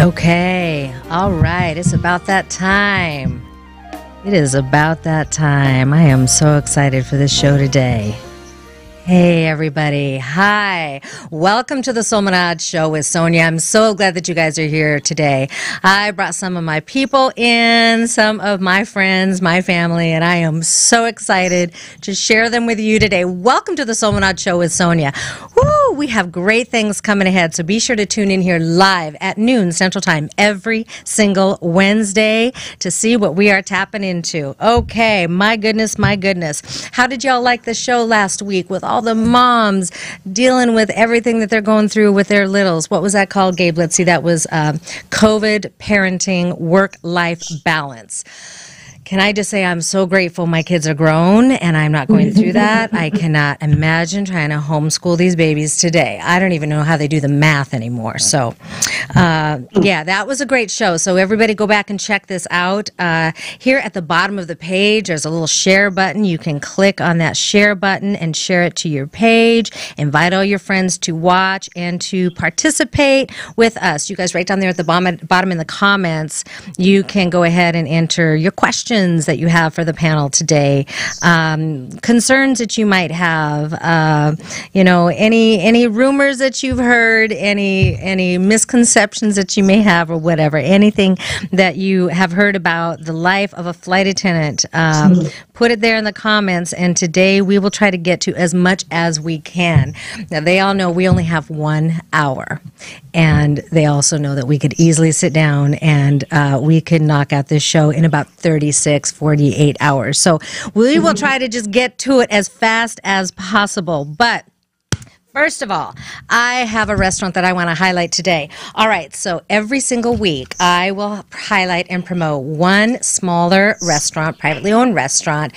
Okay, all right, it's about that time. It is about that time. I am so excited for this show today. Hey, everybody. Hi. Welcome to the Solminod Show with Sonya. I'm so glad that you guys are here today. I brought some of my people in, some of my friends, my family, and I am so excited to share them with you today. Welcome to the Solminod Show with Sonya. Woo! We have great things coming ahead, so be sure to tune in here live at noon Central Time every single Wednesday to see what we are tapping into. Okay, my goodness, my goodness. How did y'all like the show last week with all the moms dealing with everything that they're going through with their littles? What was that called, Gabe? Let's see. That was COVID parenting work-life balance. Can I just say I'm so grateful my kids are grown and I'm not going through that. I cannot imagine trying to homeschool these babies today. I don't even know how they do the math anymore. So, yeah, that was a great show. So everybody go back and check this out. Here at the bottom of the page, there's a little share button. You can click on that share button and share it to your page. Invite all your friends to watch and to participate with us. You guys right down there at the bottom in the comments, you can go ahead and enter your questions that you have for the panel today, concerns that you might have, you know, any rumors that you've heard, any misconceptions that you may have, or whatever, anything that you have heard about the life of a flight attendant. Put it there in the comments, and today we will try to get to as much as we can. Now, they all know we only have 1 hour, and they also know that we could easily sit down and we could knock out this show in about 48 hours. So we will try to just get to it as fast as possible. But first of all, I have a restaurant that I want to highlight today. All right, so every single week, I will highlight and promote one smaller restaurant, privately owned restaurant,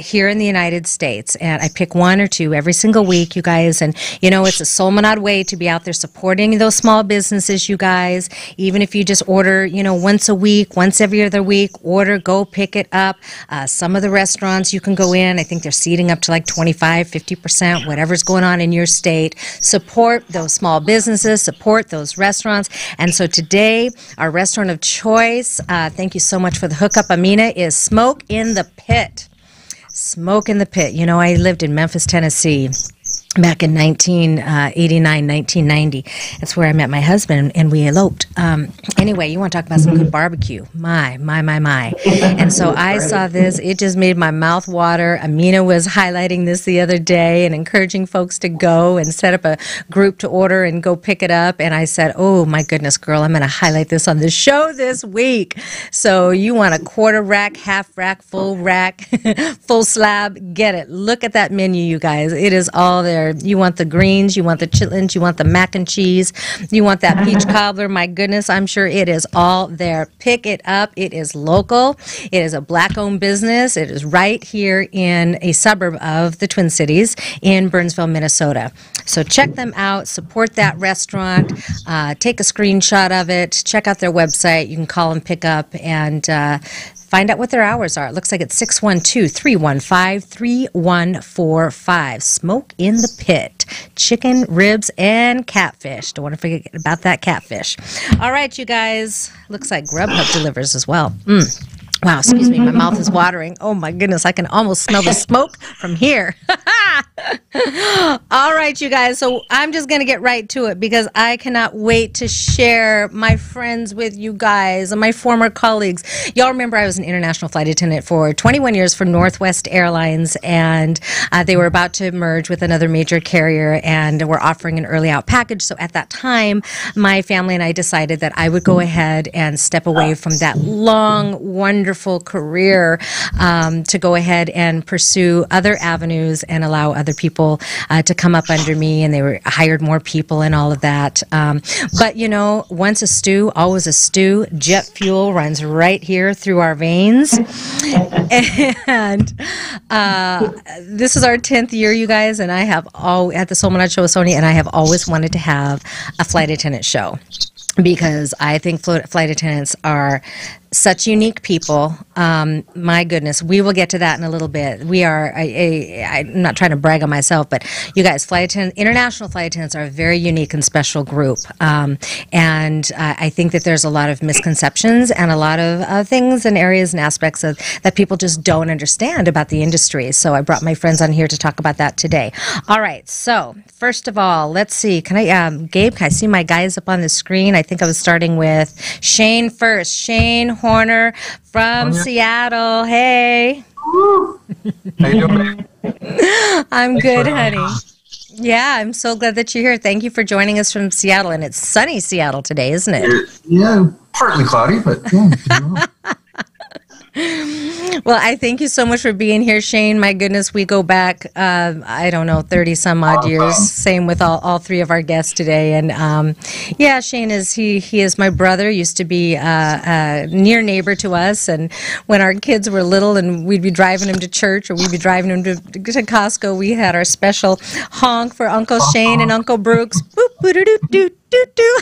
here in the United States. And I pick one or two every single week, you guys. And, you know, it's a Solminod way to be out there supporting those small businesses, you guys. Even if you just order, you know, once a week, once every other week, order, go pick it up. Some of the restaurants you can go in, I think they're seating up to like 25, 50%, whatever's going on in your state. Support those small businesses, support those restaurants. And so today, our restaurant of choice, thank you so much for the hookup, Amina, is Smoke in the Pit. Smoke in the Pit. You know, I lived in Memphis, Tennessee back in 1989, 1990. That's where I met my husband, and we eloped. Anyway, you want to talk about some good barbecue. My. And so I saw this. It just made my mouth water. Amina was highlighting this the other day and encouraging folks to go and set up a group to order and go pick it up. And I said, oh, my goodness, girl, I'm going to highlight this on the show this week. So you want a quarter rack, half rack, full slab, get it. Look at that menu, you guys. It is all there. You want the greens, you want the chitlins, you want the mac and cheese, you want that peach cobbler. My goodness, I'm sure it is all there. Pick it up. It is local. It is a black-owned business. It is right here in a suburb of the Twin Cities in Burnsville, Minnesota. So check them out. Support that restaurant. Take a screenshot of it. Check out their website. You can call and pick up and find out what their hours are. It looks like it's 612-315-3145. Smoke in the Pit. Chicken, ribs, and catfish. Don't want to forget about that catfish. All right, you guys. Looks like Grubhub delivers as well. Wow, excuse me. My mouth is watering. Oh, my goodness. I can almost smell the smoke from here. All right, you guys. So I'm just going to get right to it because I cannot wait to share my friends with you guys and my former colleagues. Y'all remember I was an international flight attendant for 21 years for Northwest Airlines, and they were about to merge with another major carrier and were offering an early out package. So at that time, my family and I decided that I would go ahead and step away from that long, wonderful career to go ahead and pursue other avenues and allow other people to come up under me, and they were hired more people and all of that. But you know, once a stew, always a stew. Jet fuel runs right here through our veins, and this is our 10th year, you guys. And I have all at the Solminod Show with Sonya, and I have always wanted to have a flight attendant show because I think flight attendants are such unique people. My goodness, we will get to that in a little bit. We are, I'm not trying to brag on myself, but you guys, international flight attendants are a very unique and special group. And I think that there's a lot of misconceptions and a lot of things and areas and aspects of, that people just don't understand about the industry. So I brought my friends on here to talk about that today. All right, so first of all, let's see. Can I, Gabe, can I see my guys up on the screen? I think I was starting with Shane first. Shane Horner from Seattle. Hey. How you doing, man? I'm good, honey. Yeah, I'm so glad that you're here. Thank you for joining us from Seattle. And it's sunny Seattle today, isn't it? Yeah, partly cloudy, but yeah. Well, I thank you so much for being here, Shane. My goodness, we go back, I don't know, 30-some-odd years. Same with all three of our guests today. And, yeah, Shane is, he is my brother, used to be a near neighbor to us. And when our kids were little and we'd be driving him to church or we'd be driving him to Costco, we had our special honk for Uncle Shane and Uncle Brooks. Boop, boo-doo-doo-doo-doo.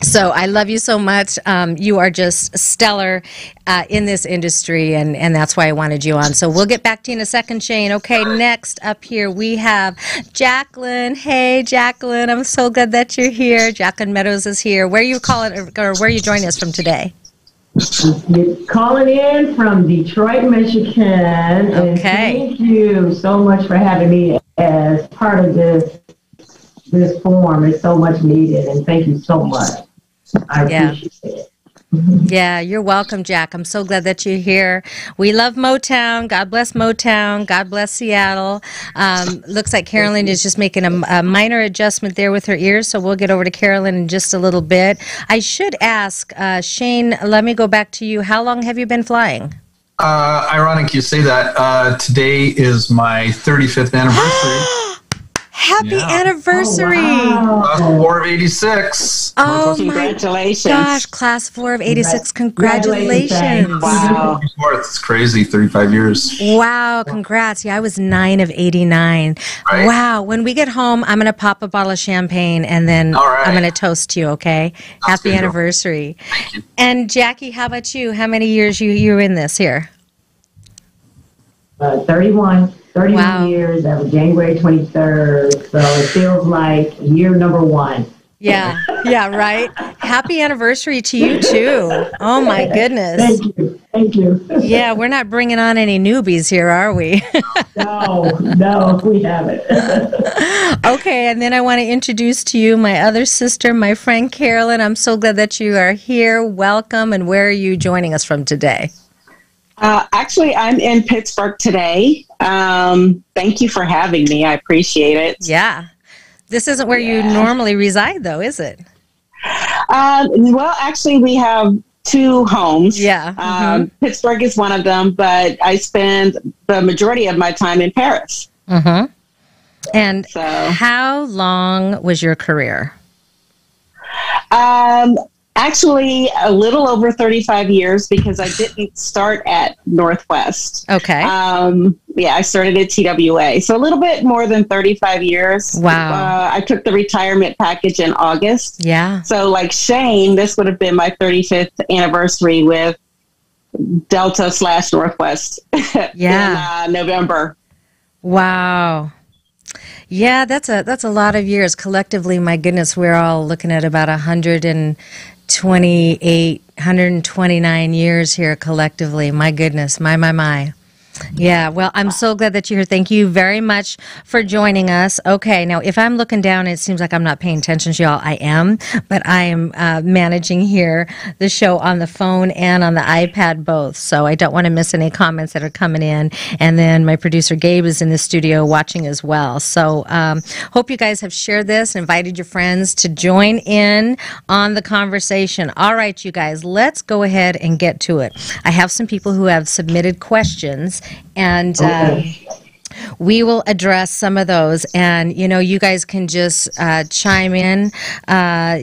So I love you so much. You are just stellar in this industry, and that's why I wanted you on. So we'll get back to you in a second, Shane. Okay, next up here we have Jacqueline. Hey, Jacqueline, I'm so glad that you're here. Jacqueline Meadows is here. Where are you calling, or where are you joining us from today? You're calling in from Detroit, Michigan. Okay. Thank you so much for having me as part of this forum. It's so much needed, and thank you so much. I appreciate it. Yeah, you're welcome, Jack. I'm so glad that you're here. We love Motown. God bless Motown. God bless Seattle. Looks like Karolyn is just making a minor adjustment there with her ears, so we'll get over to Karolyn in just a little bit. I should ask, Shane, let me go back to you. How long have you been flying? Ironic you say that. Today is my 35th anniversary. Happy anniversary! Oh, wow. Class of War of '86. Oh, congratulations! My gosh, Class 4 of '86. Congratulations! Wow, it's crazy. 35 years. Wow, congrats! Yeah, I was 9 of '89. Right. Wow. When we get home, I'm gonna pop a bottle of champagne and then I'm gonna toast to you. Okay. That's Happy anniversary. Thank you. And Jackie, how about you? How many years you're in this here? 31. 31 years, that was January 23rd, so it feels like year number one. Yeah, yeah, right? Happy anniversary to you, too. Oh, my goodness. Thank you, thank you. Yeah, we're not bringing on any newbies here, are we? No, we haven't. Okay, and then I want to introduce to you my other sister, my friend Karolyn. I'm so glad that you are here. Welcome, and where are you joining us from today? Actually, I'm in Pittsburgh today. Thank you for having me. I appreciate it. Yeah. This isn't where you normally reside, though, is it? Well, actually, we have two homes. Yeah. Pittsburgh is one of them, but I spend the majority of my time in Paris. Mm-hmm. And so, how long was your career? Actually, a little over 35 years because I didn't start at Northwest. Okay. Yeah, I started at TWA. So a little bit more than 35 years. Wow. I took the retirement package in August. Yeah. So like Shane, this would have been my 35th anniversary with Delta / Northwest. Yeah. In November. Wow. Yeah, that's a lot of years. Collectively, my goodness, we're all looking at about 128, 129 years here collectively. My goodness, my. Yeah, well, I'm so glad that you're here. Thank you very much for joining us. Okay, now if I'm looking down, it seems like I'm not paying attention to y'all. I am, but I am managing here the show on the phone and on the iPad both, so I don't want to miss any comments that are coming in. And then my producer, Gabe, is in the studio watching as well. So hope you guys have shared this and invited your friends to join in on the conversation. All right, you guys, let's go ahead and get to it. I have some people who have submitted questions. And we will address some of those. And, you know, you guys can just chime in.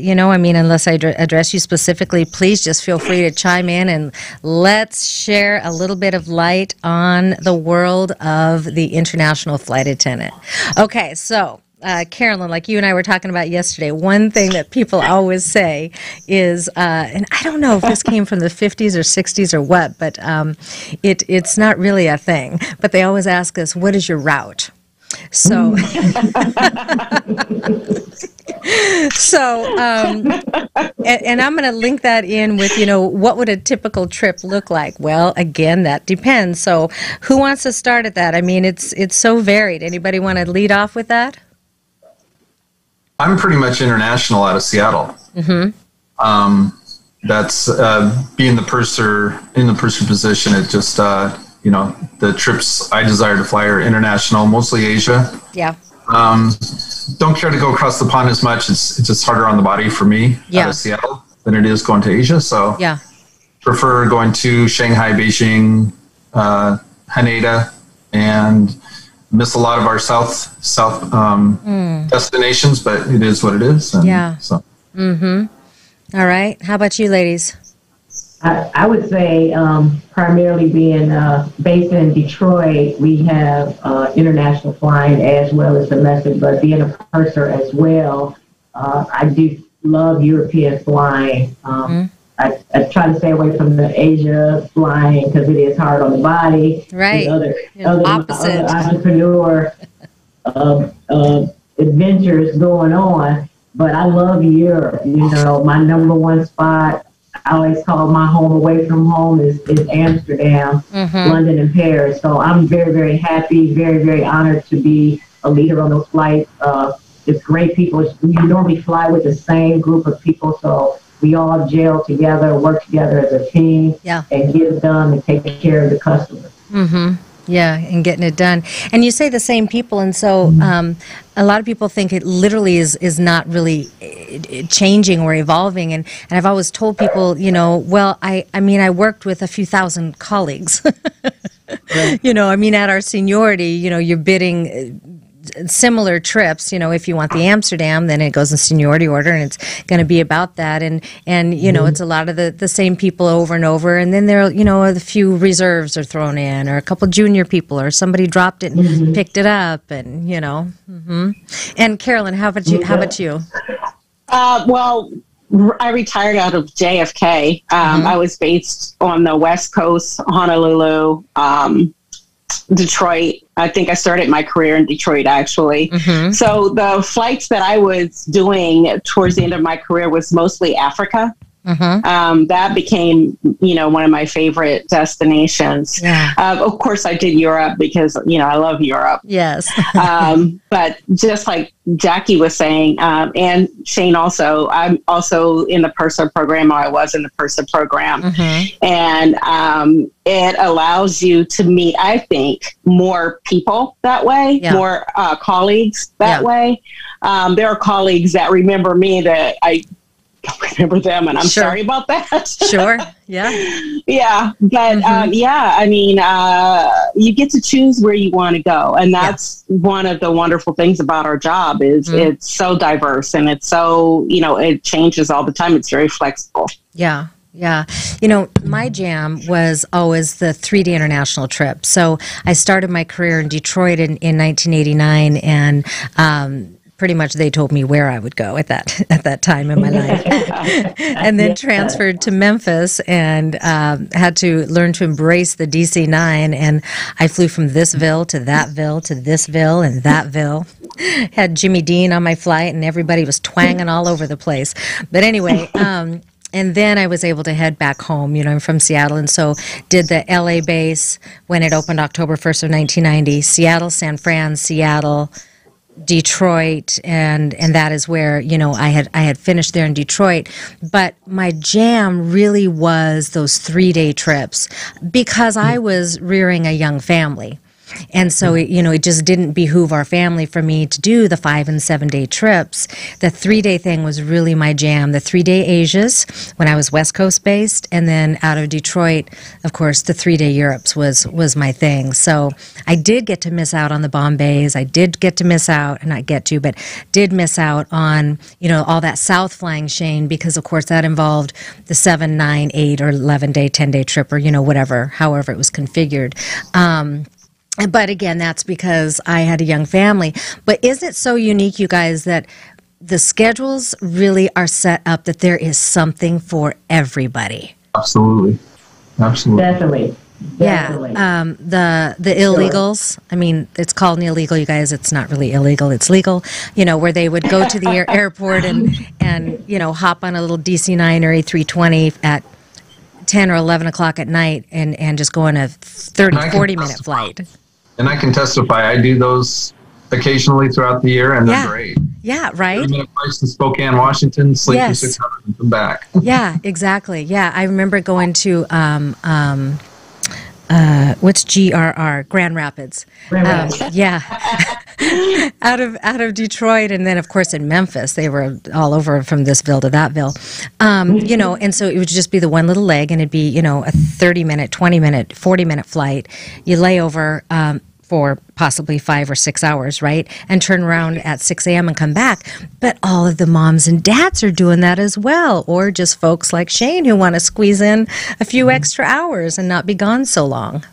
You know, I mean, unless I address you specifically, please just feel free to chime in. And let's share a little bit of light on the world of the international flight attendant. Okay, so Karolyn, like you and I were talking about yesterday, one thing that people always say is, and I don't know if this came from the 50s or 60s or what, but it's not really a thing, but they always ask us, what is your route? So, and I'm going to link that in with, you know, what would a typical trip look like? Well, again, that depends. So who wants to start at that? I mean, it's so varied. Anybody want to lead off with that? I'm pretty much international out of Seattle. Mm-hmm. That's being the purser in the purser position. It just, you know, the trips I desire to fly are international, mostly Asia. Yeah. Don't care to go across the pond as much. It's just harder on the body for me out of Seattle than it is going to Asia. So yeah, prefer going to Shanghai, Beijing, Haneda, and miss a lot of our south destinations, but it is what it is. And yeah. So. Mm-hmm. All right. How about you, ladies? I would say primarily being based in Detroit, we have international flying as well as domestic, but being a purser as well, I do love European flying. I try to stay away from the Asia flying because it is hard on the body. Right. Other entrepreneur adventures going on, but I love Europe. You know, my number one spot, I always call my home away from home, is Amsterdam, London, and Paris. So I'm very, very happy, very, very honored to be a leader on those flights. It's great people. You normally fly with the same group of people, so we all gel together, work together as a team, and get it done and take care of the customers. Mm-hmm. Yeah, and getting it done. And you say the same people, and so a lot of people think it literally is not really changing or evolving. And I've always told people, you know, well, I mean, I worked with a few thousand colleagues. You know, I mean, at our seniority, you know, you're bidding similar trips. You know, if you want the Amsterdam, then it goes in seniority order, and it's going to be about that. And you know, it's a lot of the same people over and over. And then there, you know, a few reserves are thrown in, or a couple junior people, or somebody dropped it and picked it up, and you know. And Karolyn, how about you? How about you? Well, I retired out of JFK. I was based on the West Coast, Honolulu, Detroit. I think I started my career in Detroit, actually. So the flights that I was doing towards the end of my career was mostly Africa. That became, you know, one of my favorite destinations. Of course, I did Europe because, you know, I love Europe. Yes. But just like Jackie was saying, and Shane also, I'm also in the purser program, or I was in the purser program. And it allows you to meet, I think, more people that way, more colleagues that way. There are colleagues that remember me that I remember them, and I'm sorry about that. But yeah, I mean, you get to choose where you want to go, and that's one of the wonderful things about our job is it's so diverse, and it's so, you know, it changes all the time. It's very flexible. Yeah. You know, my jam was always the 3D international trip. So I started my career in Detroit in 1989, and pretty much they told me where I would go at that time in my life, and then transferred to Memphis and had to learn to embrace the DC-9, and I flew from thisville to thatville to thisville and thatville. Had Jimmy Dean on my flight, and everybody was twanging all over the place. But anyway, and then I was able to head back home. You know, I'm from Seattle, and so did the L.A. base when it opened October 1st of 1990. Seattle, San Fran, Seattle, Detroit, and that is where, you know, I had finished there in Detroit. But my jam really was those 3-day trips, because I was rearing a young family. And so, you know, it just didn't behoove our family for me to do the 5- and 7-day trips. The 3-day thing was really my jam. The 3-day Asias when I was West Coast based, and then out of Detroit, of course, the 3-day Europes was my thing. So I did get to miss out on the Bombays. I did get to miss out, and not get to, but did miss out on, you know, all that south flying, Shane, because of course that involved the 7, 9, 8, or 11-day, 10-day trip, or, you know, whatever, however it was configured. But again, that's because I had a young family. But isn't it so unique, you guys, that the schedules really are set up that there is something for everybody? Absolutely. Absolutely. Definitely. Definitely. Yeah. The illegals, I mean, it's called an illegal, you guys. It's not really illegal. It's legal, you know, where they would go to the airport and, you know, hop on a little DC-9 or A320 at 10 or 11 o'clock at night and just go on a 30-40 minute flight. And I can testify, I do those occasionally throughout the year, and they're great. Yeah, right? 30-minute flights to Spokane, Washington, sleep for 6 hours and come back. Yeah, exactly. Yeah, I remember going to what's GRR, Grand Rapids. Grand Rapids. Yeah. out of Detroit, and then of course in Memphis, they were all over from thisville to thatville. You know, and so it would just be the one little leg, and it'd be, you know, a 30-minute, 20-minute, 40-minute flight. You lay over for possibly 5 or 6 hours, right? And turn around at 6 a.m. and come back. But all of the moms and dads are doing that as well, or just folks like Shane who want to squeeze in a few extra hours and not be gone so long.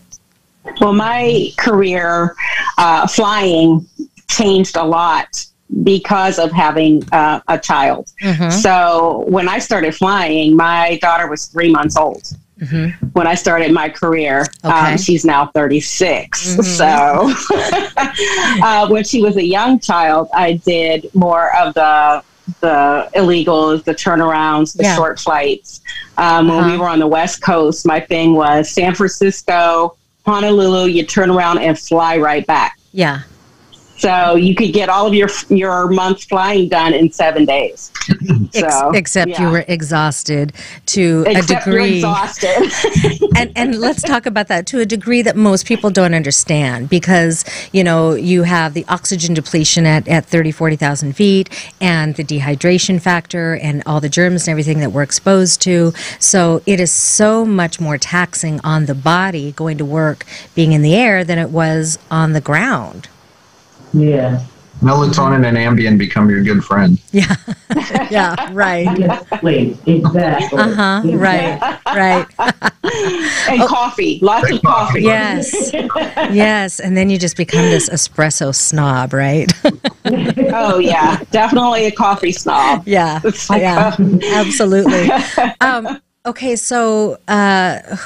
Well, my career flying changed a lot because of having a child. Mm-hmm. So when I started flying, my daughter was 3 months old. Mm-hmm. When I started my career, she's now 36. Mm-hmm. So when she was a young child, I did more of the illegals, the turnarounds, the short flights. When we were on the West Coast, my thing was San Francisco, Honolulu, you turn around and fly right back. Yeah. So you could get all of your month's flying done in 7 days. So, except you were exhausted to a degree. Exhausted. and let's talk about that, to a degree that most people don't understand, because, you know, you have the oxygen depletion at 30,000, 40,000 feet, and the dehydration factor and all the germs and everything that we're exposed to. So it is so much more taxing on the body going to work, being in the air, than it was on the ground. Yeah. Melatonin and Ambien become your good friend. Yeah. Yeah, right. Exactly. Exactly. Uh-huh. Right. Right. And coffee. Lots of coffee. Yes. Yes. And then you just become this espresso snob, right? Oh, yeah. Definitely a coffee snob. Yeah. Yeah. Absolutely. Okay, so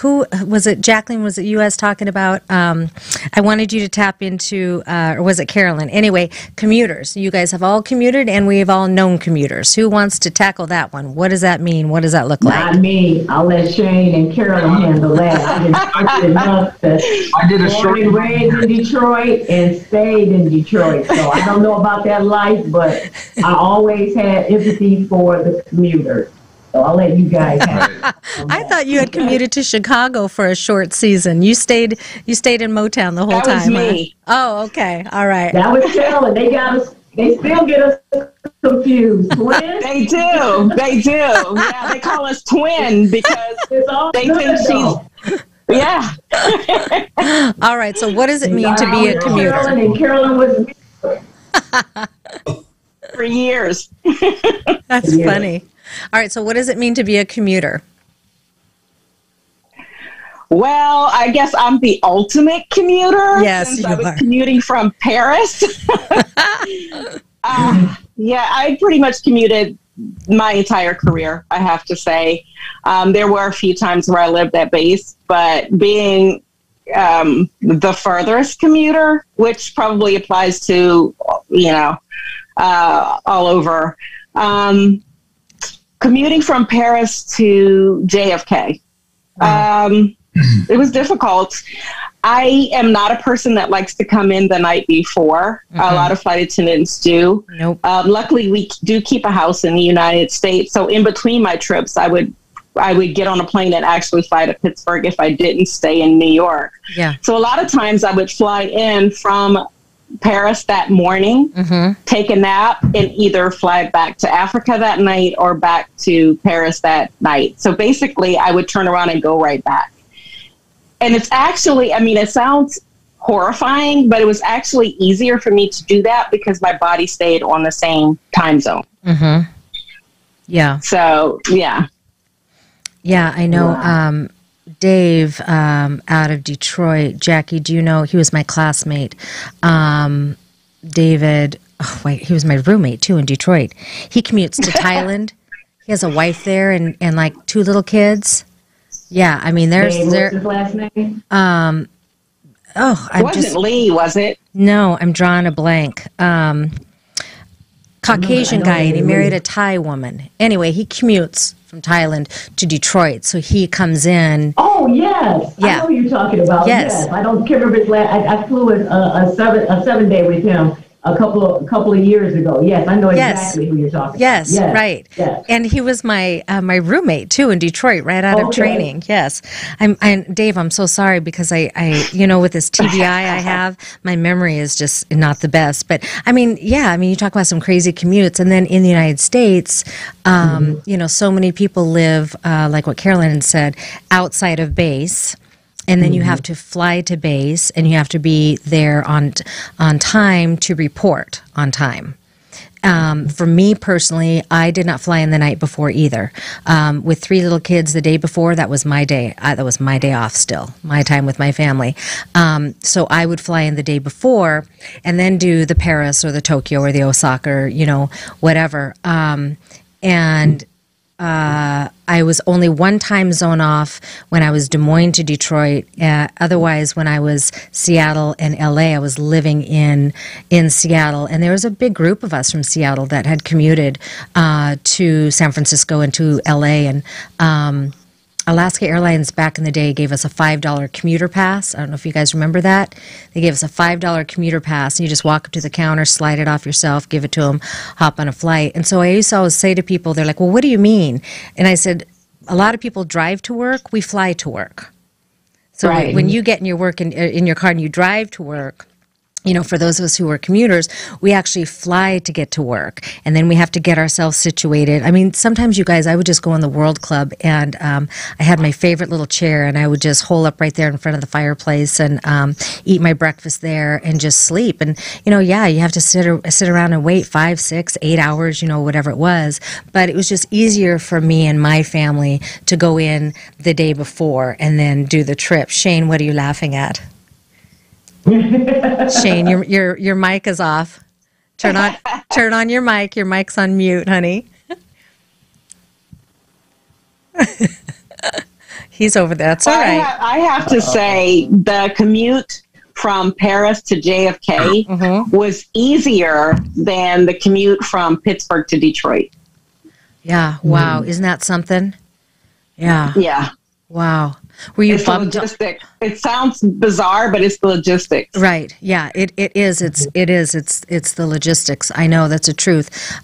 who was it? Jacqueline, was it you guys talking about? I wanted you to tap into, or was it Karolyn? Anyway, commuters. You guys have all commuted, and we've all known commuters. Who wants to tackle that one? What does that mean? What does that look like? Not me. I'll let Shane and Karolyn handle that. I did a short raised in Detroit and stayed in Detroit, so I don't know about that life, but I always had empathy for the commuters. So I'll let you guys have it. I thought you had commuted to Chicago for a short season. You stayed in Motown the whole time. That was me. Huh? Oh, okay. All right. That was Karolyn. They got us. They still get us confused. Twins? They do. They do. Yeah, they call us twin because they think she's. Yeah. All right. So what does it mean to be a commuter? Karolyn and Karolyn was for years. That's funny. All right, so what does it mean to be a commuter? Well, I guess I'm the ultimate commuter. Yes, since I was commuting from Paris. Yeah, I pretty much commuted my entire career, I have to say. There were a few times where I lived at base, but being the furthest commuter, which probably applies to, you know, all over. Commuting from Paris to JFK, it was difficult. I am not a person that likes to come in the night before. Mm-hmm. A lot of flight attendants do. Nope. Luckily, we do keep a house in the United States. So in between my trips, I would get on a plane and actually fly to Pittsburgh if I didn't stay in New York. Yeah. So a lot of times I would fly in from Paris that morning, mm-hmm. take a nap, and either fly back to Africa that night or back to Paris that night. So basically, I would turn around and go right back. And it's actually, I mean, it sounds horrifying, but it was actually easier for me to do that because my body stayed on the same time zone. Mm-hmm. Yeah. So, yeah. Yeah, I know. Wow. Dave out of Detroit. Jackie, do you know, he was my classmate. David, oh, wait, he was my roommate too in Detroit. He commutes to Thailand. He has a wife there and like two little kids. Yeah, I mean, there's... Dave, what's his last name? It wasn't Lee, was it? No, I'm drawing a blank. Caucasian guy, and he married a Thai woman. Anyway, he commutes from Thailand to Detroit, so he comes in. Oh, yes. Yeah. I know who you're talking about. Yes. I don't remember his last... I flew a 7-day with him a couple of years ago. Yes, I know exactly who you're talking about. Yes, right. Yes. And he was my my roommate too in Detroit, right out of training. Yes, Dave, I'm so sorry because I you know, with this TBI I have, my memory is just not the best. But I mean, you talk about some crazy commutes, and then in the United States, you know, so many people live like what Karolyn said, outside of base. And then you have to fly to base, and you have to be there on time to report on time. For me personally, I did not fly in the night before either. With three little kids the day before, that was my day. That was my day off still, my time with my family. So I would fly in the day before and then do the Paris or the Tokyo or the Osaka or, you know, whatever. I was only one time zone off when I was Des Moines to Detroit. Otherwise, when I was Seattle and L.A., I was living in Seattle. And there was a big group of us from Seattle that had commuted to San Francisco and to L.A. And Alaska Airlines back in the day gave us a $5 commuter pass. I don't know if you guys remember that. They gave us a $5 commuter pass, and you just walk up to the counter, slide it off yourself, give it to them, hop on a flight. And so I used to always say to people, they're like, well, what do you mean? And I said, a lot of people drive to work. We fly to work. So right. When you get in your work in your car and you drive to work, you know, for those of us who are commuters, we actually fly to get to work, and then we have to get ourselves situated. I mean, sometimes, you guys, I would just go in the World Club, and I had my favorite little chair, and I would just hole up right there in front of the fireplace and eat my breakfast there and just sleep. And, you know, yeah, you have to sit around and wait 5, 6, 8 hours, you know, whatever it was. But it was just easier for me and my family to go in the day before and then do the trip. Shane, what are you laughing at? Shane, your mic is off. Turn on your mic. Your mic's on mute, honey. He's over there. That's all right. I have to say the commute from Paris to JFK was easier than the commute from Pittsburgh to Detroit. Yeah. Wow. Isn't that something? Yeah. Yeah. Wow. Were you bumped up? It sounds bizarre, but it's the logistics. Right. Yeah, it is. It's the logistics. I know, that's the truth.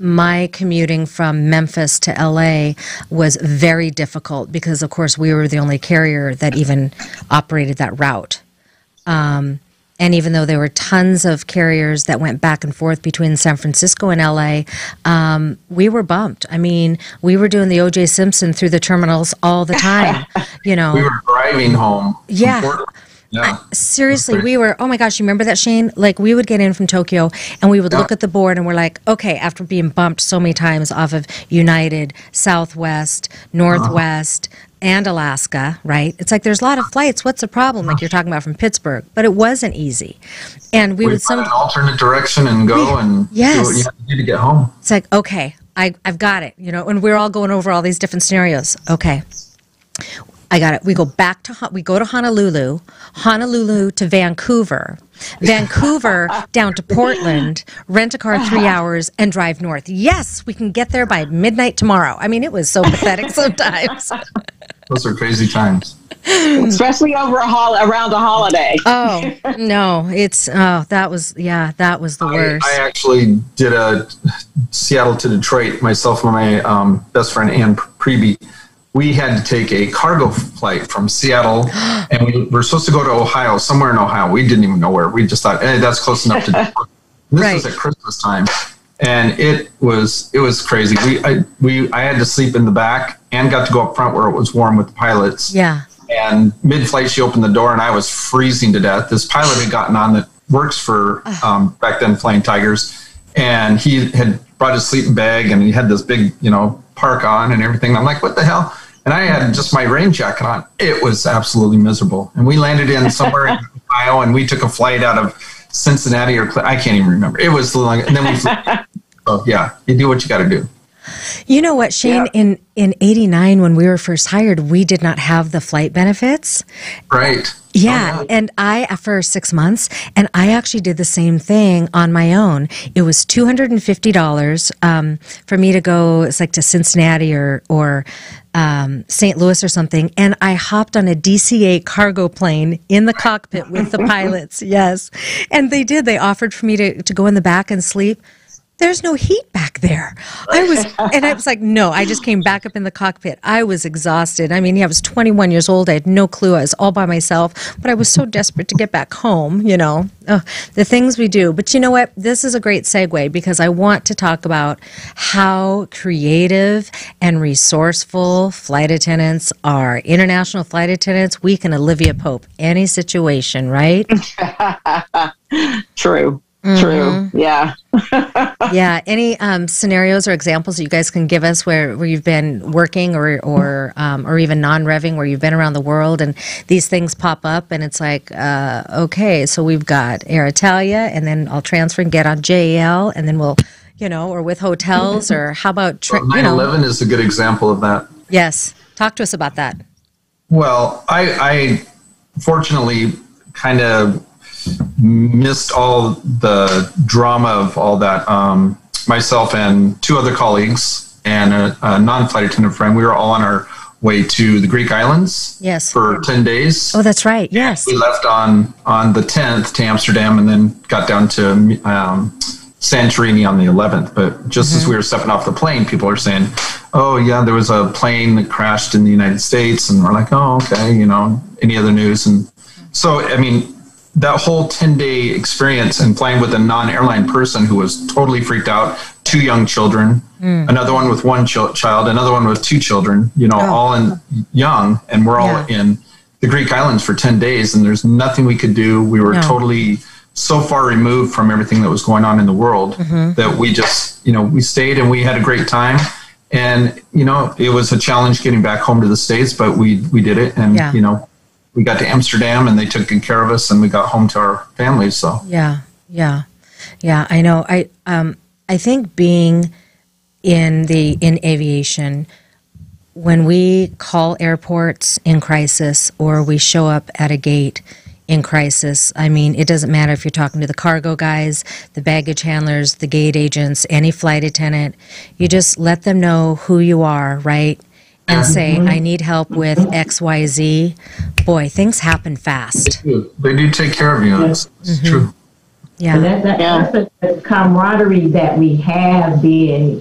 My commuting from Memphis to L.A. was very difficult because, of course, we were the only carrier that even operated that route. And even though there were tons of carriers that went back and forth between San Francisco and L.A., we were bumped. I mean, we were doing the O.J. Simpson through the terminals all the time, you know. We were driving home. Yeah. Yeah. Seriously, we were, oh my gosh, you remember that, Shane? Like, we would get in from Tokyo and we would look at the board and we're like, okay, after being bumped so many times off of United, Southwest, Northwest, and Alaska, right? It's like, there's a lot of flights. What's the problem? Like you're talking about from Pittsburgh, but it wasn't easy. And we would an alternate direction and go do what you have to do to get home. It's like, okay, I've got it, you know, and we're all going over all these different scenarios. Okay. I got it. We go to Honolulu, Honolulu to Vancouver, Vancouver down to Portland, rent a car 3 hours and drive north. Yes, we can get there by midnight tomorrow. I mean, it was so pathetic sometimes. Those are crazy times. Especially around a holiday. Oh, no. That was the worst. I actually did a Seattle to Detroit, myself and my best friend Ann Preby. We had to take a cargo flight from Seattle, and we were supposed to go to Ohio, somewhere in Ohio. We didn't even know where. We just thought, hey, that's close enough to Detroit. This was at Christmas time, and it was crazy. I had to sleep in the back and got to go up front where it was warm with the pilots. Yeah. And mid-flight, she opened the door, and I was freezing to death. This pilot had gotten on that works for back then Flying Tigers, and he had brought his sleeping bag, and he had this big, you know, park on and everything. And I'm like, what the hell? And I had just my rain jacket on. It was absolutely miserable. And we landed in somewhere in Ohio, and we took a flight out of Cincinnati or I can't even remember. It was the longest. And then we flew. So, yeah, you do what you got to do. You know what, Shane, in 89, when we were first hired, we did not have the flight benefits. Right. Yeah. Oh, yeah. And I, for 6 months, and I actually did the same thing on my own. It was $250 for me to go, it's like to Cincinnati or St. Louis or something. And I hopped on a DC-8 cargo plane in the cockpit with the pilots. Yes. And they did. They offered for me to go in the back and sleep. There's no heat back there. I was like, no, I just came back up in the cockpit. I was exhausted. I mean, I was 21 years old. I had no clue. I was all by myself, but I was so desperate to get back home, you know, the things we do. But you know what? This is a great segue because I want to talk about how creative and resourceful flight attendants are. International flight attendants, we can Olivia Pope any situation, right? True. Mm-hmm. True. Yeah. Yeah. Any scenarios or examples that you guys can give us where you've been working or even non-revving where you've been around the world and these things pop up and it's like, okay, so we've got Air Italia and then I'll transfer and get on JAL and then we'll, you know, or with hotels or how about 9/11 is a good example of that. Yes. Talk to us about that. Well, I fortunately kind of missed all the drama of all that. Myself and two other colleagues and a non-flight attendant friend, we were all on our way to the Greek Islands for 10 days. Oh, that's right. Yes. We left on the 10th to Amsterdam and then got down to Santorini on the 11th. But just as we were stepping off the plane, people are saying, oh, yeah, there was a plane that crashed in the United States. And we're like, oh, okay, you know, any other news? And so, I mean, that whole 10-day experience and flying with a non-airline person who was totally freaked out, two young children, another one with one child, another one with two children, you know, all in young. And we're all in the Greek Islands for 10 days and there's nothing we could do. We were totally so far removed from everything that was going on in the world that we just, you know, we stayed and we had a great time. And, you know, it was a challenge getting back home to the States, but we did it. And, you know, we got to Amsterdam and they took good care of us and we got home to our families. So yeah, I know. I think being in aviation, when we call airports in crisis or we show up at a gate in crisis, I mean, it doesn't matter if you're talking to the cargo guys, the baggage handlers, the gate agents, any flight attendant, you just let them know who you are, right? And say, I need help with XYZ. Boy, things happen fast. They do take care of you. Yes. It's true. Yeah. And that's the camaraderie that we have being,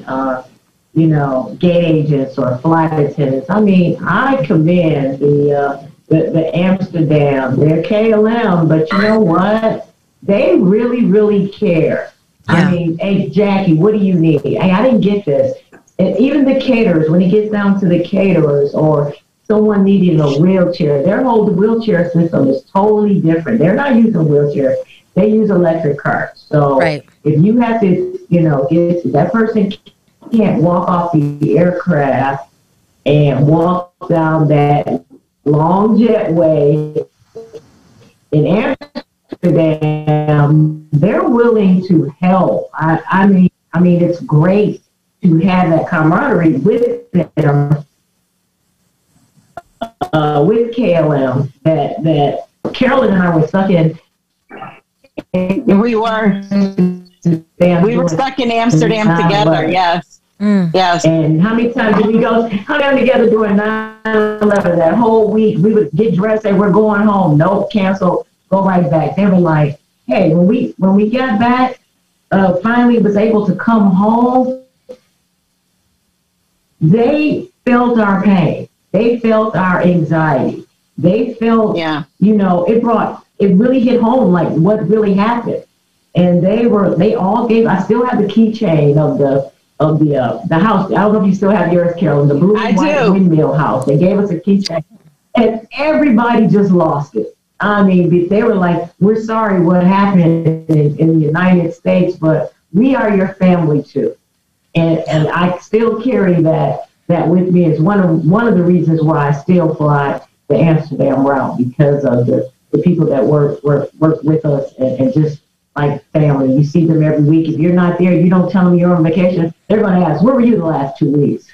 you know, gate agents or flight attendants. I mean, I commend the Amsterdam, their KLM, but you know what? They really, really care. Yeah. I mean, hey, Jackie, what do you need? Hey, I didn't get this. And even the caterers, when it gets down to the caterers or someone needing a wheelchair, their whole wheelchair system is totally different. They're not using wheelchairs. They use electric carts. So if you have to, you know, get that person can't walk off the aircraft and walk down that long jetway in Amsterdam, they're willing to help. I mean, it's great to have that camaraderie with them, with KLM, that Karolyn and I were stuck in. We were stuck in Amsterdam together. Yes. Yes. And how many times did we go hung together during 9/11? That whole week, we would get dressed, say we're going home. Nope, cancel. Go right back. They were like, hey, when we got back, finally was able to come home. They felt our pain. They felt our anxiety. They felt, you know, it really hit home, like what really happened. And they all gave, I still have the keychain of the house. I don't know if you still have yours, Karolyn, the blue and white windmill house. They gave us a keychain and everybody just lost it. I mean, they were like, we're sorry what happened in the United States, but we are your family too. And I still carry that that with me is one of the reasons why I still fly the Amsterdam route, because of the people that work with us and just like family. You see them every week. If you're not there, you don't tell them you're on vacation, they're going to ask, where were you the last 2 weeks?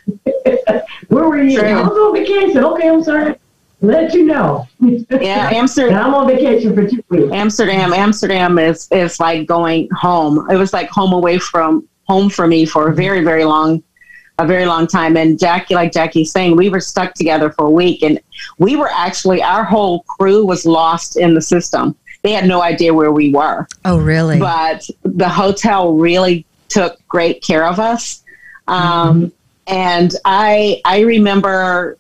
Where were you? True. I was on vacation. Okay, I'm sorry. Let you know. Yeah, Amsterdam. I'm on vacation for 2 weeks. Amsterdam is like going home. It was like home away from home for me for a very long time. And Jackie, like Jackie's saying, we were stuck together for a week, and we were actually, our whole crew was lost in the system. They had no idea where we were. Oh, really? But the hotel really took great care of us. Mm-hmm. And I remember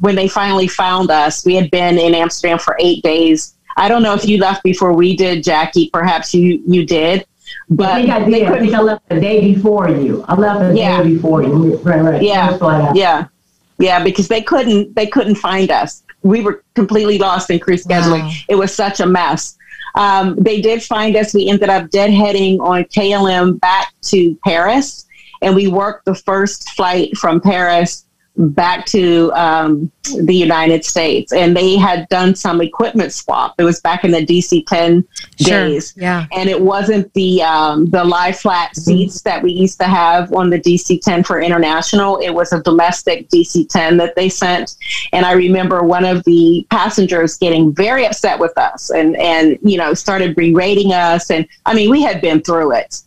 when they finally found us, we had been in Amsterdam for 8 days. I don't know if you left before we did, Jackie. Perhaps you did. But I think I did. I left the day before you. Day before you. Right. Yeah. Because they couldn't find us. We were completely lost in crew scheduling. Wow. It was such a mess. They did find us. We ended up deadheading on KLM back to Paris. And we worked the first flight from Paris back to the United States. And they had done some equipment swap. It was back in the DC-10 days. Yeah. And it wasn't the lie flat seats that we used to have on the DC-10 for international. It was a domestic DC-10 that they sent. And I remember one of the passengers getting very upset with us and you know, started berating us. And I mean, we had been through it.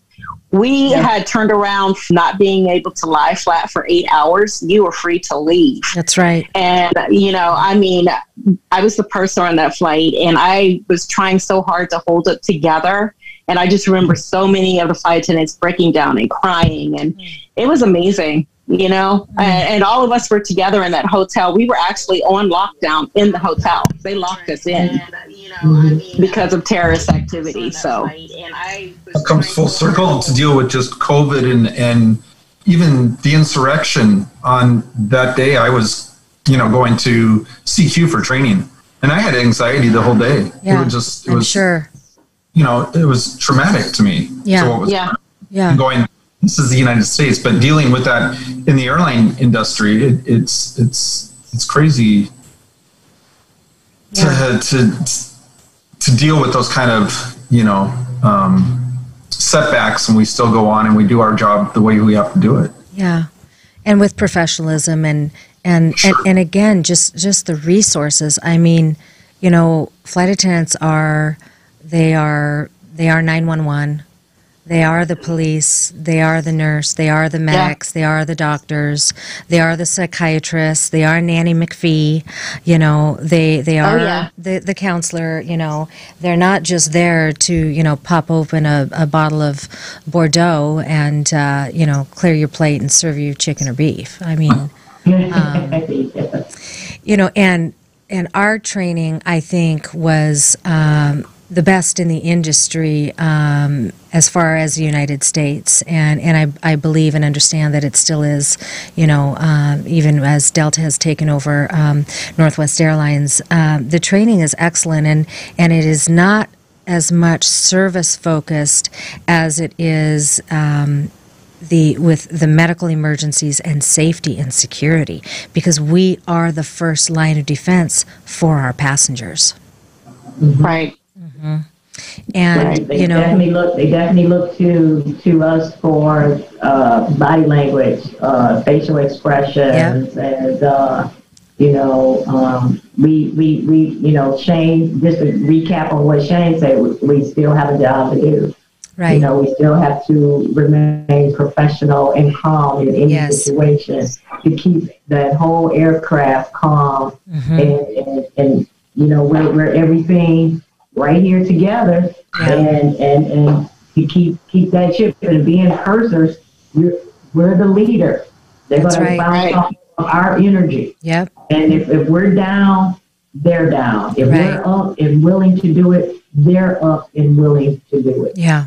We had turned around from not being able to lie flat for 8 hours. You were free to leave. That's right. And, you know, I mean, I was the person on that flight, and I was trying so hard to hold it together. And I just remember so many of the flight attendants breaking down and crying. And it was amazing, you know. Mm-hmm. And all of us were together in that hotel. We were actually on lockdown in the hotel. They locked us in. And, you know, I mean, because of terrorist activity. So it comes full circle to deal with just COVID and even the insurrection. On that day, I was, you know, going to CQ for training, and I had anxiety the whole day. Yeah, it was traumatic to me. Yeah. So this is the United States, but dealing with that in the airline industry, it's crazy. Yeah. To deal with those kind of, you know, setbacks, and we still go on and we do our job the way we have to do it. Yeah. And with professionalism and again, just the resources. I mean, you know, flight attendants are 911. They are the police, they are the nurse, they are the medics, they are the doctors, they are the psychiatrists, they are Nanny McPhee, you know, they are the counselor, you know. They're not just there to, you know, pop open a bottle of Bordeaux and, you know, clear your plate and serve you chicken or beef. I mean, you know, and our training, I think, was... the best in the industry as far as the United States, and I believe and understand that it still is, you know, even as Delta has taken over Northwest Airlines, the training is excellent, and it is not as much service focused as it is with the medical emergencies and safety and security, because we are the first line of defense for our passengers. Mm-hmm. Right. Mm-hmm. And right. They, you know, they definitely look to us for body language, facial expressions, and you know, we you know, Shane, just to recap on what Shane said, we still have a job to do. Right. You know, we still have to remain professional and calm in any situation to keep that whole aircraft calm, mm-hmm. and you know, we're everything right here together, and you keep that ship and being cursors. We're the leader. They're going to bounce off of our energy. Yep. And if we're down, they're down. If we're up and willing to do it, they're up and willing to do it. Yeah.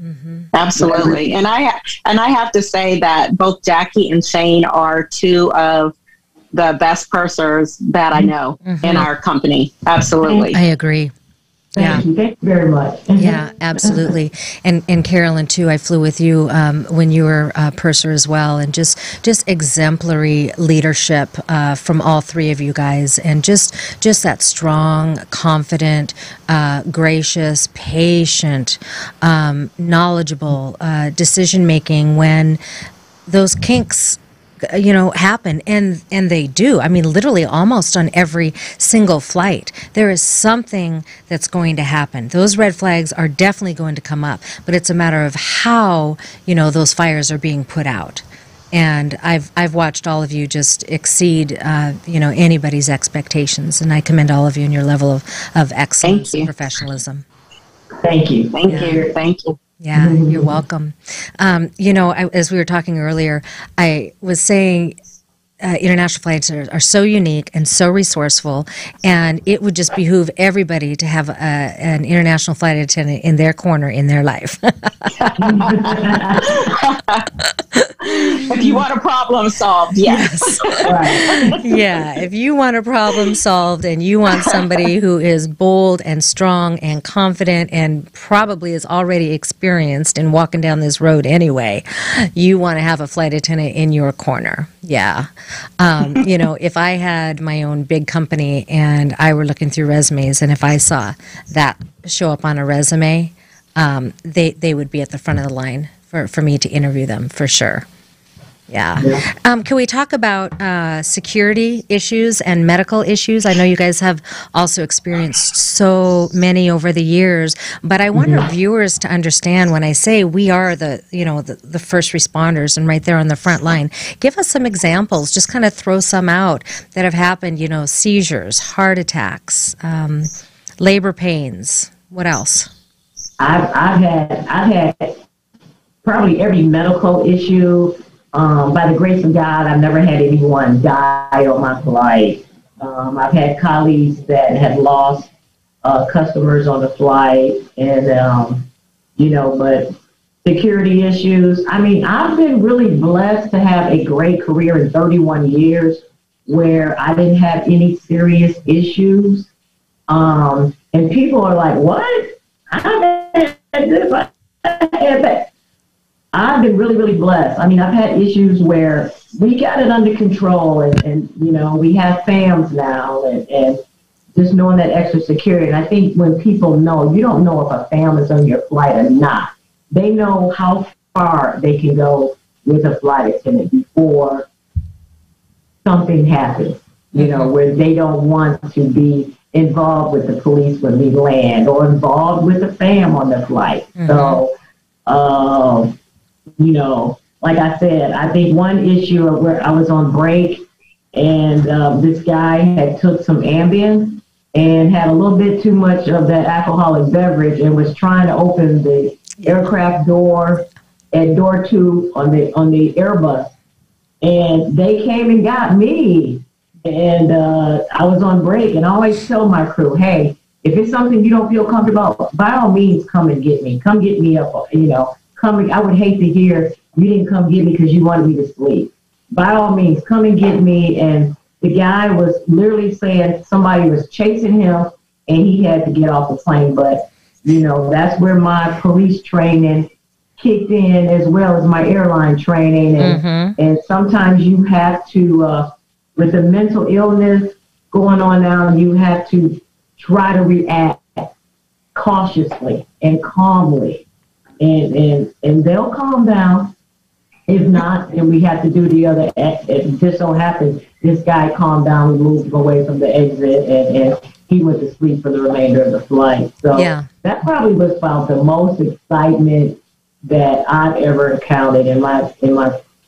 Mm-hmm. Absolutely. And I have to say that both Jackie and Shane are two of the best pursers that I know, mm-hmm. in our company. Absolutely. I agree. Yeah. Thank you. Thank you very much. Yeah, absolutely. And Karolyn, too, I flew with you when you were purser as well, and just exemplary leadership from all three of you guys, and just that strong, confident, gracious, patient, knowledgeable decision-making when those kinks, you know, happen, and they do. I mean, literally almost on every single flight there is something that's going to happen. Those red flags are definitely going to come up, but it's a matter of how, you know, those fires are being put out. And I've watched all of you just exceed you know, anybody's expectations, and I commend all of you in your level of excellence and professionalism. Thank you. Thank you. Thank you. Yeah, you're welcome. You know, as we were talking earlier, I was saying international flights are so unique and so resourceful, and it would just behoove everybody to have an international flight attendant in their corner in their life. If you want a problem solved, yes. Right. Yeah, if you want a problem solved and you want somebody who is bold and strong and confident and probably is already experienced in walking down this road anyway, you want to have a flight attendant in your corner. Yeah. You know, if I had my own big company and I were looking through resumes, and if I saw that show up on a resume, they would be at the front of the line for me to interview them for sure. Yeah. Can we talk about security issues and medical issues? I know you guys have also experienced so many over the years, but I want our viewers to understand when I say we are the, you know, the first responders and right there on the front line. Give us some examples, just kind of throw some out that have happened, you know, seizures, heart attacks, labor pains. What else? I've had probably every medical issue. By the grace of God, I've never had anyone die on my flight. I've had colleagues that had lost customers on the flight, and, you know, but security issues. I mean, I've been really blessed to have a great career in 31 years where I didn't have any serious issues. And people are like, what? I had this, I had that. I've been really, really blessed. I mean, I've had issues where we got it under control, and you know, we have FAMs now, and just knowing that extra security. And I think when people know, you don't know if a FAM is on your flight or not. They know how far they can go with a flight attendant before something happens, you know, where they don't want to be involved with the police when we land or involved with a FAM on the flight. So, you know, like I said, I think one issue where I was on break, and this guy had took some Ambien and had a little bit too much of that alcoholic beverage and was trying to open the aircraft door at door 2 on the Airbus. And they came and got me, and I was on break, and I always tell my crew, hey, if it's something you don't feel comfortable about, by all means, come and get me. Come get me up, you know. Come, I would hate to hear you didn't come get me because you wanted me to sleep. By all means, come and get me. And the guy was literally saying somebody was chasing him and he had to get off the plane. But, you know, that's where my police training kicked in as well as my airline training. And, and sometimes you have to, with the mental illness going on now, you have to try to react cautiously and calmly. And they'll calm down. If not, then we have to do the other. If this don't happen, this guy calmed down. We moved him away from the exit, and he went to sleep for the remainder of the flight. So that probably was about the most excitement that I've ever encountered in my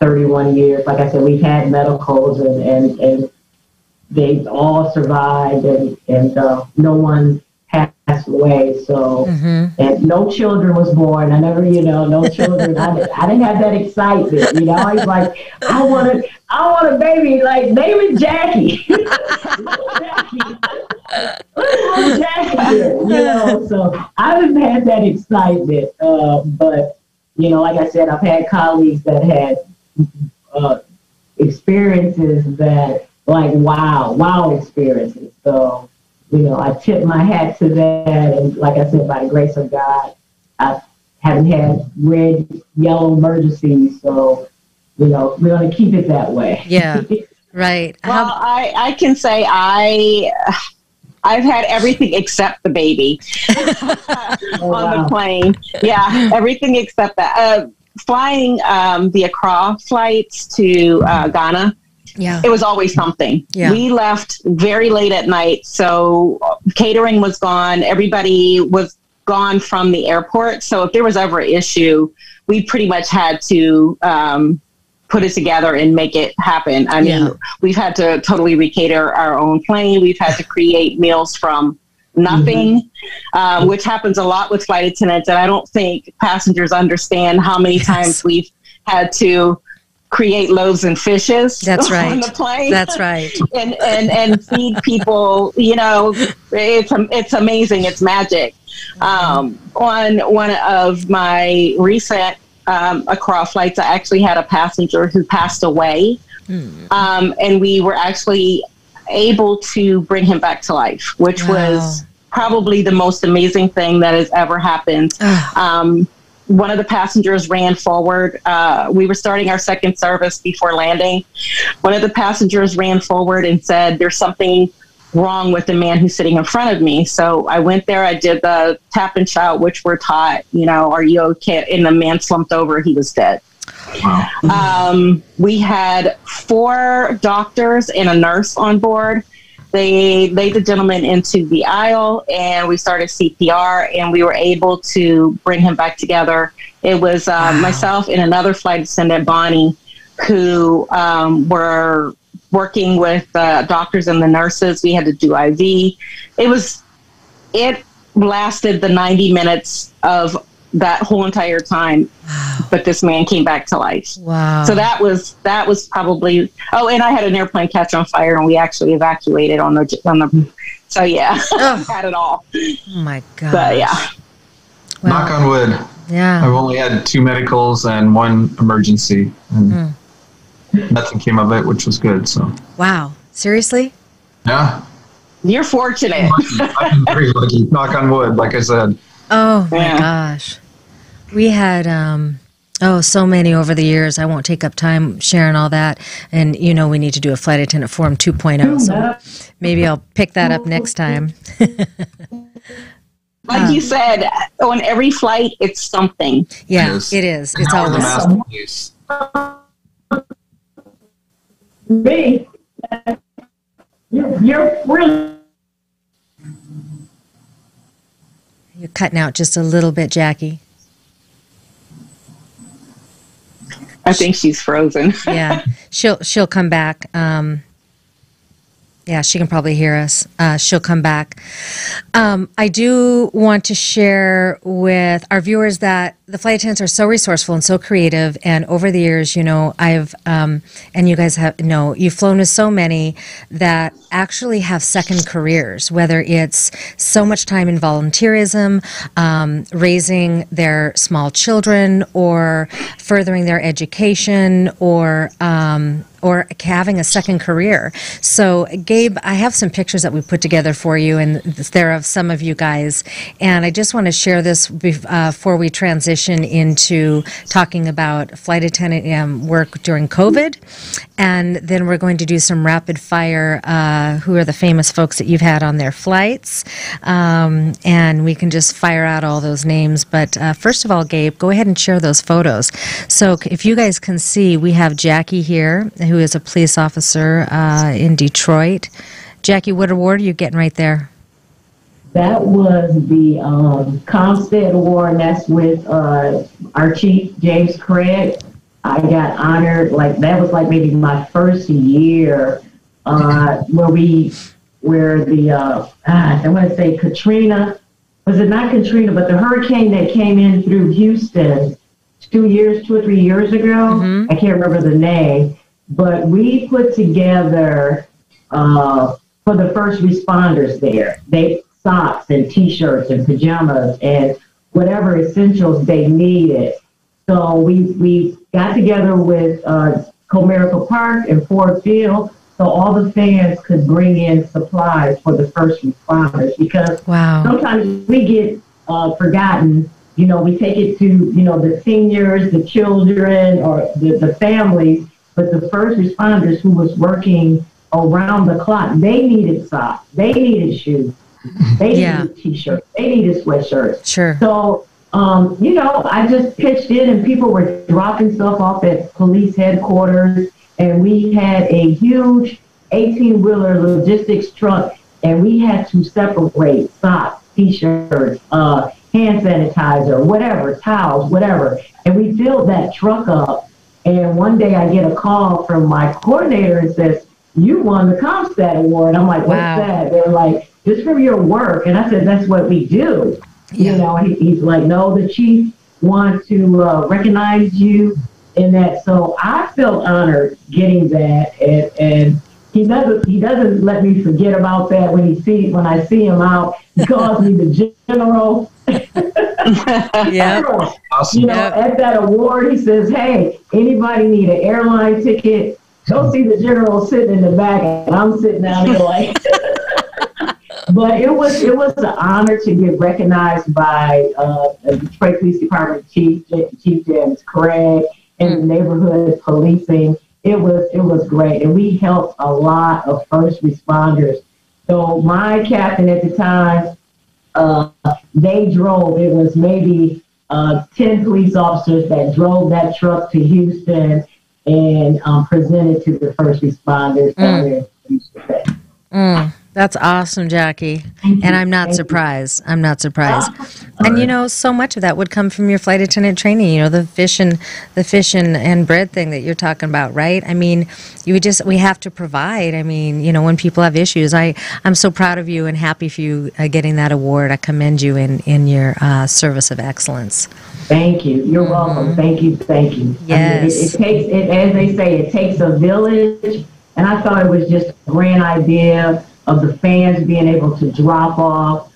31 years. Like I said, we've had medicals, and they've all survived, and no one passed away. So and no children was born. I never, you know, no children. I didn't have that excitement. You know, I was like, I want a baby, like name it Jackie. Little Jackie, you know. So I haven't had that excitement. But you know, like I said, I've had colleagues that had experiences that, like, wow experiences. So you know, I tip my hat to that. And like I said, by the grace of God, I haven't had red, yellow emergencies. So, you know, we're going to keep it that way. Yeah, right. Well, I can say I've had everything except the baby on the plane. Yeah, everything except that. Flying the Accra flights to Ghana, yeah, it was always something. Yeah. We left very late at night, so catering was gone. Everybody was gone from the airport. So if there was ever an issue, we pretty much had to put it together and make it happen. I mean, yeah, we've had to totally recater our own plane. We've had to create meals from nothing, which happens a lot with flight attendants. And I don't think passengers understand how many times we've had to create loaves and fishes on the plane. That's right. and feed people, you know, it's amazing. It's magic. On one of my recent Accra flights, I actually had a passenger who passed away. And we were actually able to bring him back to life, which was probably the most amazing thing that has ever happened. One of the passengers ran forward. We were starting our second service before landing. One of the passengers ran forward and said, "There's something wrong with the man who's sitting in front of me." So I went there, I did the tap and shout, which we're taught, you know, "Are you okay?" And the man slumped over, he was dead. Wow. We had 4 doctors and a nurse on board. They laid the gentleman into the aisle and we started CPR and we were able to bring him back together. It was myself and another flight attendant, Bonnie, who were working with the doctors and the nurses. We had to do IV. It lasted the 90 minutes of that whole entire time, but this man came back to life. Wow. So that was probably, and I had an airplane catch on fire and we actually evacuated on the so yeah, had it all. Oh my God. But yeah. Wow. Knock on wood. Yeah. I've only had 2 medicals and 1 emergency and nothing came of it, which was good. So. Wow. Seriously? Yeah. You're fortunate. I'm very lucky. Knock on wood. Like I said. Oh my gosh. We had, so many over the years. I won't take up time sharing all that. And, you know, we need to do a flight attendant forum 2.0. So maybe I'll pick that up next time. Like you said, on every flight, it's something. Yeah, it is. It's always something. You're really... You're cutting out just a little bit, Jackie. I think she's frozen. Yeah, she'll come back. Yeah, she can probably hear us. She'll come back. I do want to share with our viewers that the flight attendants are so resourceful and so creative. And over the years, you know, I've and you guys have you've flown with so many that actually have second careers, whether it's so much time in volunteerism, raising their small children or furthering their education or having a second career. So Gabe, I have some pictures that we put together for you, and they're of some of you guys. And I just want to share this before we transition into talking about flight attendant work during COVID. And then we're going to do some rapid fire, who are the famous folks that you've had on their flights. And we can just fire out all those names. But first of all, Gabe, go ahead and share those photos. So if you guys can see, we have Jackie here, who is a police officer in Detroit. Jackie, what award are you getting right there? That was the Comstead Award, and that's with our chief, James Craig. I got honored, that was maybe my first year I want to say Katrina, was it not Katrina, but the hurricane that came in through Houston 2 or 3 years ago, I can't remember the name, but we put together for the first responders there, they socks and t-shirts and pajamas and whatever essentials they needed. So we got together with Comerica Park and Ford Field. So all the fans could bring in supplies for the first responders, because sometimes we get forgotten. You know, we take it to, you know, the seniors, the children, or the families, but the first responders who was working around the clock, they needed socks, they needed shoes, they needed T-shirts, they needed sweatshirts. Sure. So, you know, I just pitched in and people were dropping stuff off at police headquarters. And we had a huge 18-wheeler logistics truck, and we had to separate socks, T-shirts, hand sanitizer, whatever, towels, whatever. And we filled that truck up. And one day I get a call from my coordinator and says, "You won the CompStat Award." I'm like, "What's that?" They're like, "Just from your work." And I said, "That's what we do." Yeah. You know, and he's like, "No, the chief wants to recognize you in that." So I felt honored getting that, and he doesn't let me forget about that when I see him out. He calls me the general. Awesome. You know, at that award, he says, "Hey, anybody need an airline ticket? Go see the general sitting in the back," and I'm sitting down there like. But it was an honor to get recognized by the Detroit Police Department Chief James Craig. In neighborhood policing, it was great, and we helped a lot of first responders. So my captain at the time, they drove. It was maybe 10 police officers that drove that truck to Houston and presented to the first responders. That's awesome, Jackie. And I'm not surprised. I'm not surprised. And you know, so much of that would come from your flight attendant training, you know, the fish and bread thing that you're talking about, right? I mean, we have to provide. I mean, you know, when people have issues, I'm so proud of you and happy for you getting that award. I commend you in your service of excellence. Thank you. You're welcome. Thank you. Yes. I mean, it takes, as they say, it takes a village. And I thought it was just a grand idea of the fans being able to drop off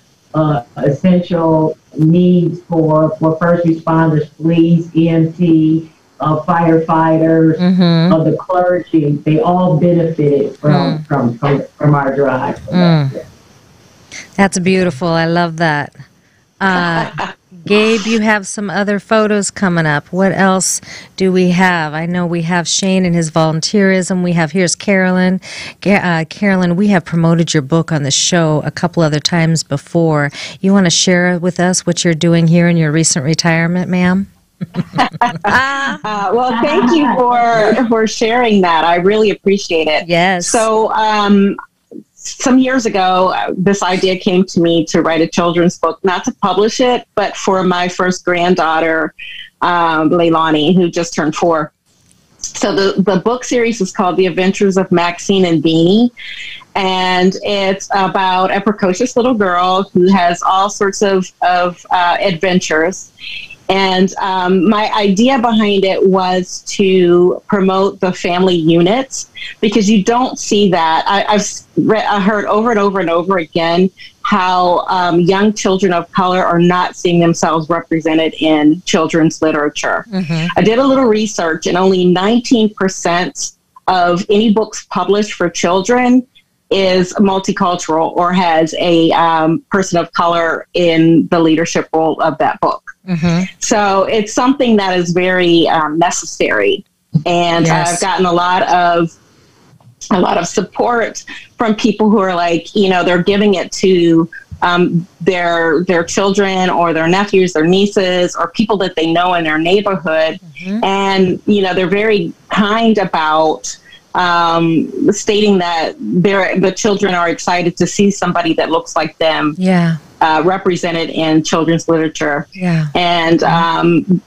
essential needs for first responders, police, EMT, firefighters, of the clergy. They all benefited from our drive. That's beautiful. I love that. Gabe, you have some other photos coming up. What else do we have? I know we have Shane and his volunteerism. We have, here's Karolyn. Karolyn, we have promoted your book on the show a couple other times before. You want to share with us what you're doing here in your recent retirement, ma'am? Well, thank you for sharing that. I really appreciate it. Yes. So, some years ago, this idea came to me to write a children's book, not to publish it, but for my first granddaughter, Leilani, who just turned 4. So the book series is called The Adventures of Maxine and Beanie, and it's about a precocious little girl who has all sorts of adventures. And my idea behind it was to promote the family unit, because you don't see that. I heard over and over and over again how young children of color are not seeing themselves represented in children's literature. I did a little research, and only 19% of any books published for children is multicultural or has a person of color in the leadership role of that book. So it's something that is very necessary, and I've gotten a lot of support from people who are like, you know, they're giving it to their children or their nephews, their nieces, or people that they know in their neighborhood, and you know, they're very kind about stating that the children are excited to see somebody that looks like them. Represented in children's literature. And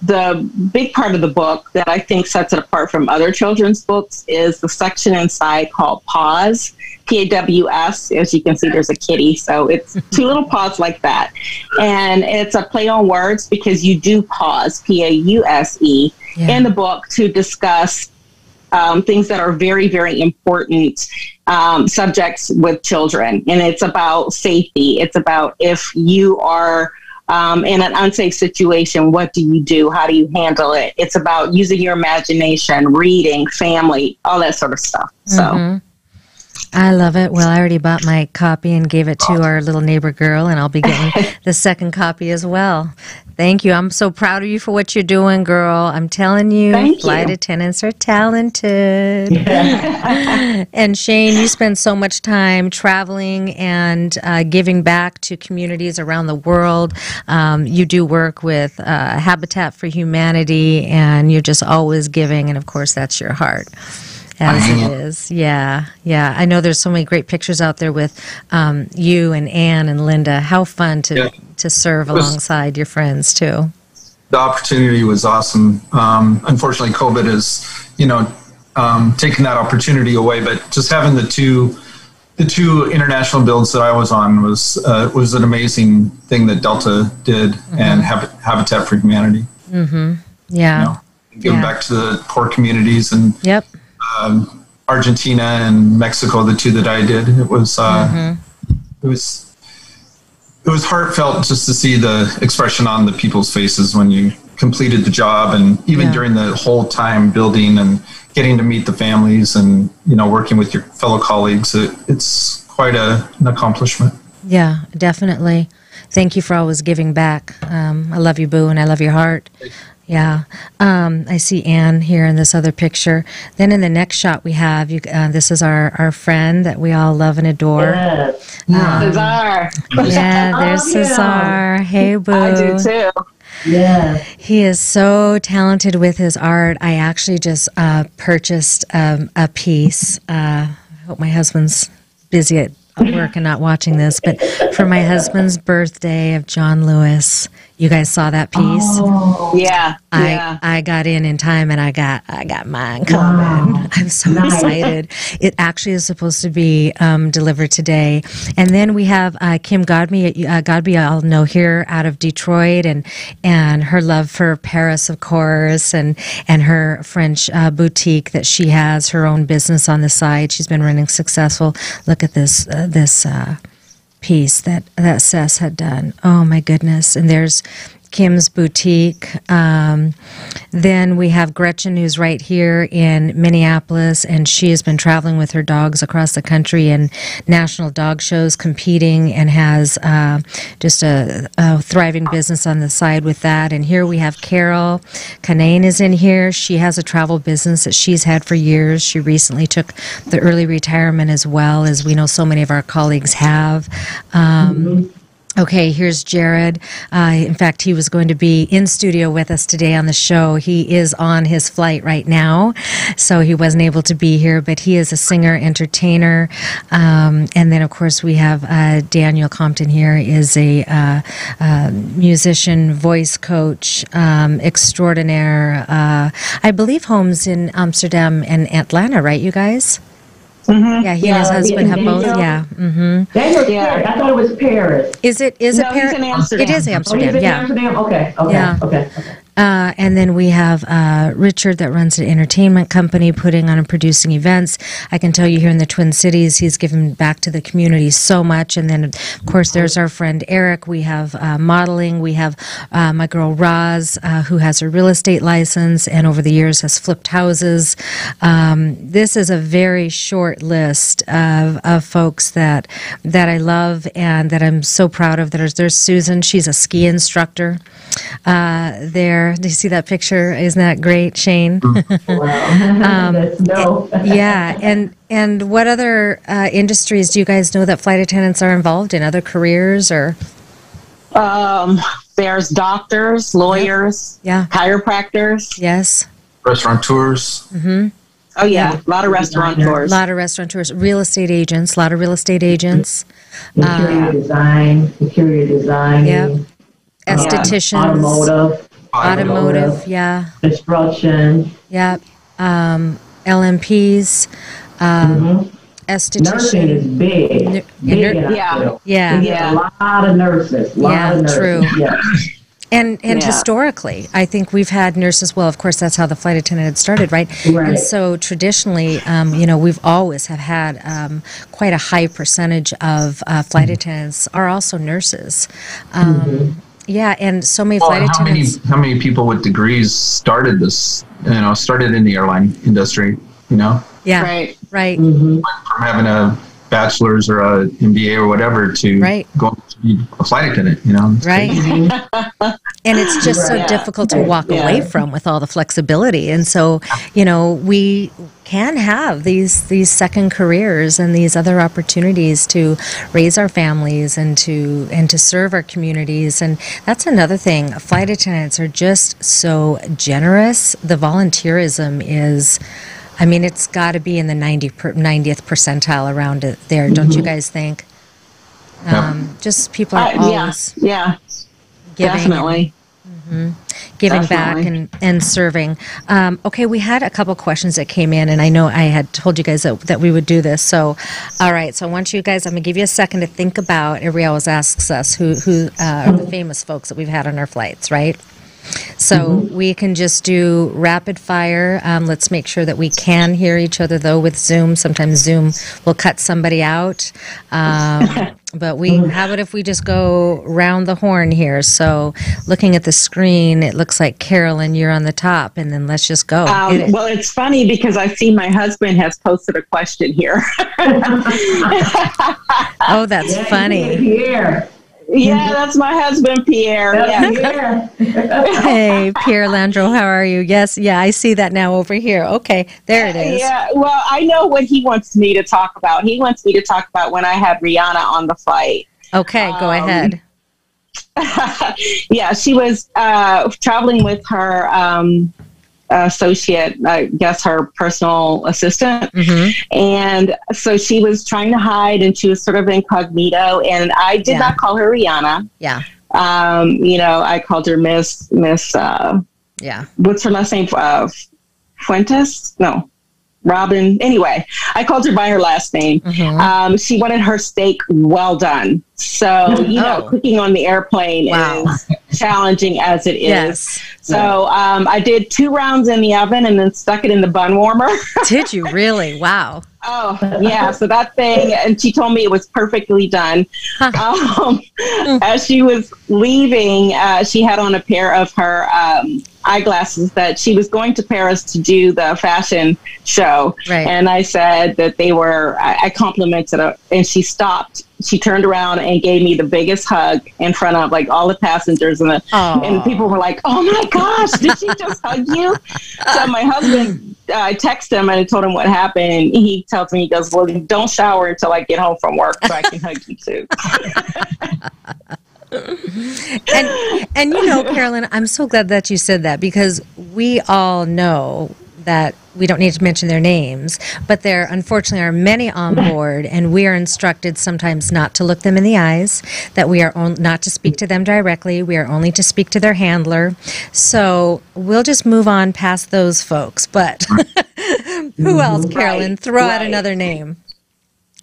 the big part of the book that I think sets it apart from other children's books is the section inside called Paws, P-A-W-S. As you can see, there's a kitty. So it's two little paws like that. And it's a play on words, because you do pause, P-A-U-S-E, in the book to discuss things that are very, very important subjects with children. And it's about safety. It's about, if you are in an unsafe situation, what do you do? How do you handle it? It's about using your imagination, reading, family, all that sort of stuff. So I love it. Well, I already bought my copy and gave it to our little neighbor girl, and I'll be getting the second copy as well. Thank you. I'm so proud of you for what you're doing, girl. I'm telling you, flight attendants are talented. Yeah. And Shane, you spend so much time traveling and giving back to communities around the world. You do work with Habitat for Humanity, and you're just always giving, and of course, that's your heart. As it is, yeah, yeah. I know there's so many great pictures out there with you and Ann and Linda. How fun to serve alongside your friends too. The opportunity was awesome. Unfortunately, COVID has, you know, taken that opportunity away. But just having the two international builds that I was on was an amazing thing that Delta did and Habitat for Humanity. Mm-hmm. Yeah, you know, giving back to the poor communities and Argentina and Mexico, the two that I did, it was heartfelt just to see the expression on the people's faces when you completed the job, and even during the whole time building and getting to meet the families and, you know, working with your fellow colleagues, it's quite an accomplishment. Yeah, definitely. Thank you for always giving back. I love you, boo, and I love your heart. Yeah, I see Anne here in this other picture. Then in the next shot we have, this is our friend that we all love and adore. Yes. Cesar. Yeah, there's Cesar. Hey, boo. I do too. Yeah. He is so talented with his art. I actually just purchased a piece. I hope my husband's busy at work and not watching this, but for my husband's birthday of John Lewis, you guys saw that piece? Oh, yeah. I got in time, and I got mine coming. Wow. I'm so excited. It actually is supposed to be delivered today. And then we have Kim Godby. Godby, I'll know here out of Detroit, and her love for Paris, of course, and her French boutique that she has, her own business on the side. She's been running successful. Look at this. This piece that Cess had done. Oh my goodness. And there's Kim's boutique. Then we have Gretchen, who's right here in Minneapolis, and she has been traveling with her dogs across the country and national dog shows competing, and has just a thriving business on the side with that. And here we have Carol Canane is in here. She has a travel business that she's had for years. She recently took the early retirement as well, as we know so many of our colleagues have. Okay, here's Jared. In fact, he was going to be in studio with us today on the show. He is on his flight right now, so he wasn't able to be here, but he is a singer, entertainer. And then, of course, we have Daniel Compton here, is a musician, voice coach, extraordinaire. I believe homes in Amsterdam and Atlanta, right, you guys? Mm-hmm. Yeah, he and his husband have both. Yeah. Mm-hmm. I thought it was Paris. Is it Paris? He's in Amsterdam. It is Amsterdam. Oh, he's in Amsterdam. Okay. And then we have Richard, that runs an entertainment company, putting on and producing events. I can tell you, here in the Twin Cities, he's given back to the community so much. And then, of course, there's our friend Eric. We have modeling. We have my girl Roz, who has her real estate license and over the years has flipped houses. This is a very short list of folks that I love and that I'm so proud of. There's Susan. She's a ski instructor there. Do you see that picture? Isn't that great, Shane? Wow. Yeah. And what other industries do you guys know that flight attendants are involved in? Other careers, or? There's doctors, lawyers, chiropractors. Yes. Restaurateurs. Mm-hmm. Oh, yeah, a lot of restaurateurs. A lot of restaurateurs, real estate agents, a lot of real estate agents. Interior design, interior designing. Yeah. Estheticians. Automotive, yeah. Construction. Yeah. LMPs. Esthetician. Nursing is big. Yeah. Yeah. A lot of nurses. True. Yeah. And historically, I think we've had nurses. Well, of course, that's how the flight attendant had started, right? And so traditionally, you know, we've always have had quite a high percentage of flight attendants are also nurses. Yeah, and so many flight attendants. How many people with degrees started in the airline industry? you know? Yeah. Right. Right. Mm-hmm. From having a bachelor's or a MBA or whatever to go be a flight attendant, you know? Right. And it's just so difficult to walk away from with all the flexibility. And so, you know, we can have these second careers and these other opportunities to raise our families and to serve our communities. And that's another thing. Flight attendants are just so generous. The volunteerism is, I mean, it's got to be in the 90th percentile around it there, don't you guys think? Just people are always giving, definitely. Giving definitely. Back and serving. Okay, we had a couple questions that came in, and I know I had told you guys that we would do this. So, all right, so I want you guys, I'm going to give you a second to think about, everybody always asks us who are the famous folks that we've had on our flights, right? So we can just do rapid fire. Let's make sure that we can hear each other, though, with Zoom. Sometimes Zoom will cut somebody out. But how about if we just go round the horn here? So looking at the screen, it looks like, Karolyn, you're on the top, and then let's just go. Well, it's funny because I see my husband has posted a question here. Oh, that's funny. Here. Yeah, that's my husband, Pierre. Yeah. Hey, Pierre Landrieux, how are you? Yes, yeah, I see that now over here. Okay, there it is. Yeah, well, I know what he wants me to talk about. He wants me to talk about when I had Rihanna on the flight. Okay, go ahead. Yeah, she was traveling with her associate, I guess her personal assistant. And so she was trying to hide and she was sort of incognito, and I did not call her Rihanna. Yeah. You know, I called her Miss what's her last name? Fuentes? No. Robin. Anyway, I called her by her last name. She wanted her steak well done. So, you know, cooking on the airplane is challenging as it is. So I did 2 rounds in the oven and then stuck it in the bun warmer. Did you really? Wow. Oh, yeah. So that thing, and she told me it was perfectly done. As she was leaving, she had on a pair of her eyeglasses that she was going to Paris to do the fashion show. Right. And I said that they were, I complimented her, and she stopped. She turned around and gave me the biggest hug in front of like all the passengers, and people were like, "Oh my gosh, did she just hug you?" So my husband, I texted him and I told him what happened, and he tells me, he goes, "Well, don't shower until I get home from work so I can hug you too." and you know, Karolyn, I'm so glad that you said that, because we all know that we don't need to mention their names, but there unfortunately are many on board, and we are instructed sometimes not to look them in the eyes, that we are not to speak to them directly, we are only to speak to their handler. So we'll just move on past those folks, but who else, Karolyn? Throw out another name.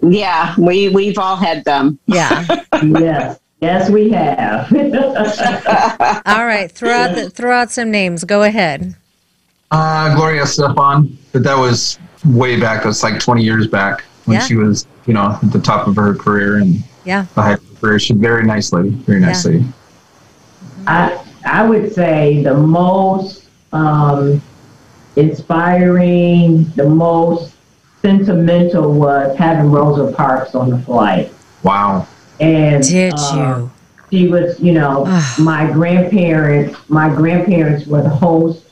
Yeah, we've all had them. Yeah. Yeah. Yes, we have. All right, throw out some names. Go ahead. Gloria Stefan, but that was way back. That's like 20 years back when she was, you know, at the top of her career and the height of her career. She's a very nice lady, very nice lady. I would say the most inspiring, the most sentimental was having Rosa Parks on the flight. Wow. And did you? She was, you know, my grandparents were the hosts.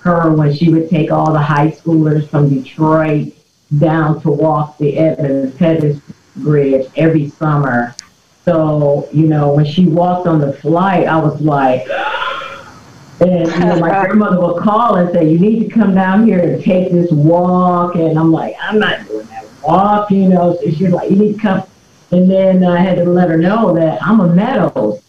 Her when she would take all the high schoolers from Detroit down to walk the Edmund Pettus Bridge every summer. So, you know, when she walked on the flight, I was like, and you know, my grandmother would call and say, "You need to come down here and take this walk." And I'm like, "I'm not doing that walk," you know. So she's like, "You need to come." And then I had to let her know that I'm a Meadows.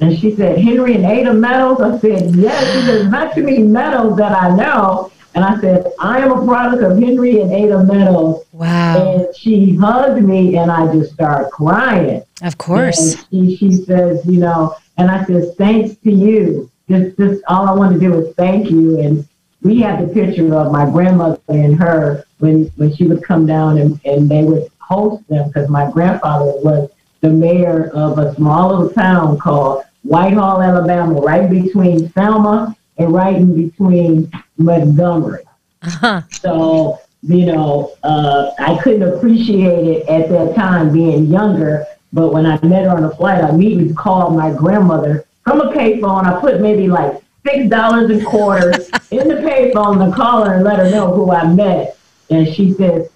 And she said, "Henry and Ada Meadows?" I said, "Yes." She said, "Not too many Meadows that I know." And I said, "I am a product of Henry and Ada Meadows." Wow. And she hugged me, and I just started crying. Of course. And she says, you know, and I said, "Thanks to you. This all I want to do is thank you." And we had the picture of my grandmother and her when she would come down and they would host them, because my grandfather was the mayor of a small little town called Whitehall, Alabama, right between Selma and right in between Montgomery. So you know, I couldn't appreciate it at that time being younger. But when I met her on the flight, I immediately called my grandmother from a payphone. I put maybe like $6 and quarters in the payphone to call her and let her know who I met. And she says,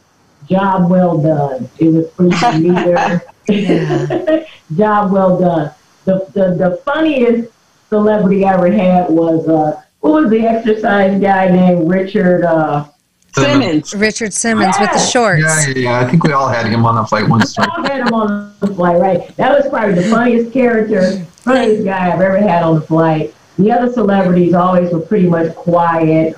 job well done. It was free to meet her. Job well done. The funniest celebrity I ever had was, who was the exercise guy named Richard Simmons. Richard Simmons, yes, with the shorts. Yeah. I think we all had him on the flight once. We all had him on the flight, right? That was probably the funniest character, funniest guy I've ever had on the flight. The other celebrities always were pretty much quiet,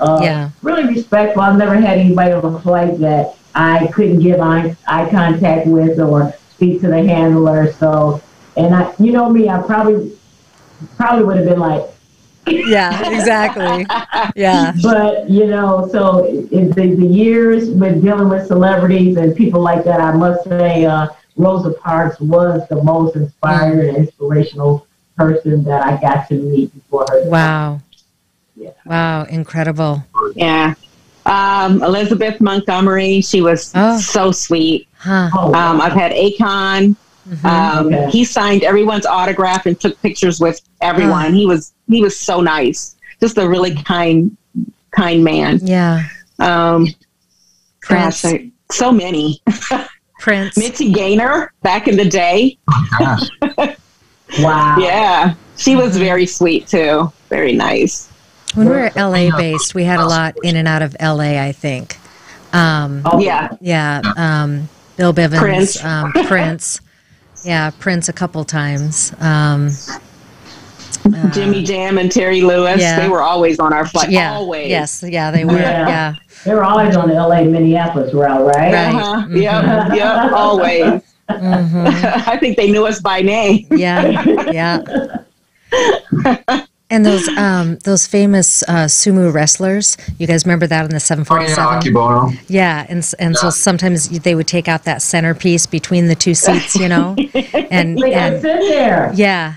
really respectful. I've never had anybody on the flight that I couldn't give eye contact with or speak to the handler. So, and I, you know me, I probably would have been like, yeah, exactly. Yeah. But, you know, so the years with dealing with celebrities and people like that, I must say Rosa Parks was the most inspired and inspirational person that I got to meet before her. Wow. Yeah. Wow. Incredible. Yeah. Elizabeth Montgomery, she was so sweet. Huh. I've had Akon. Mm-hmm. Okay. He signed everyone's autograph and took pictures with everyone. Huh. He was so nice. Just a really kind man. Yeah. Prince. Gosh, so many. Prince. Mitzi Gaynor back in the day. Oh, gosh. Wow. Yeah. She was very sweet too. Very nice. When we were L.A. based, we had a lot in and out of L.A., I think. Yeah. Bill Bivens. Prince. Prince. Yeah, Prince a couple times. Jimmy Jam and Terry Lewis, yeah. They were always on our flight. Yeah. Always. Yes, yeah, they were. Yeah. Yeah. They were always on the L.A. Minneapolis route, right? Right. Uh-huh. Mm-hmm. Yep, always. Mm-hmm. I think they knew us by name. Yeah, yeah. And those famous sumo wrestlers, you guys remember that in the 747? Oh, yeah, Akibono. Yeah, and so sometimes they would take out that centerpiece between the two seats, you know? and sit there. Yeah.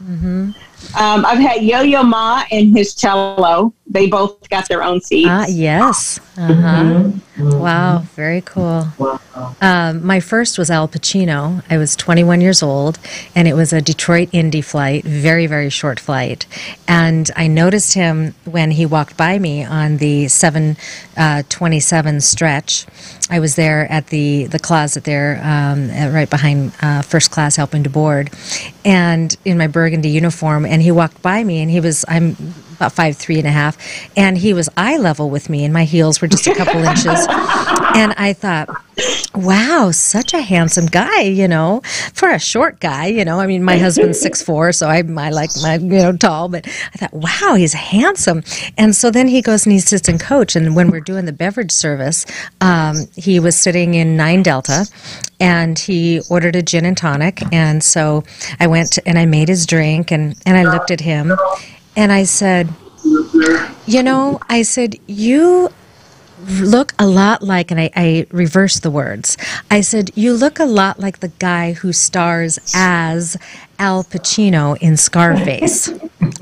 Mm-hmm. I've had Yo-Yo Ma and his cello. They both got their own seats. Yes. Uh-huh. Mm-hmm. Wow, very cool. Wow. My first was Al Pacino. I was 21 years old, and it was a Detroit Indy flight, very, very short flight. And I noticed him when he walked by me on the 727 stretch. I was there at the closet there, right behind first class, helping to board, and in my burgundy uniform. And he walked by me, and I'm about 5'3.5", and he was eye level with me, and my heels were just a couple inches. And I thought, wow, such a handsome guy, you know, for a short guy, you know. I mean, my husband's 6'4", so I like my, you know, tall, but I thought, wow, he's handsome. And so then he goes and he's assistant coach, and when we're doing the beverage service, he was sitting in 9 Delta, and he ordered a gin and tonic, and so I went and I made his drink, and I looked at him, and I said, you know, I said, you look a lot like, and I reversed the words. I said, you look a lot like the guy who stars as Al Pacino in Scarface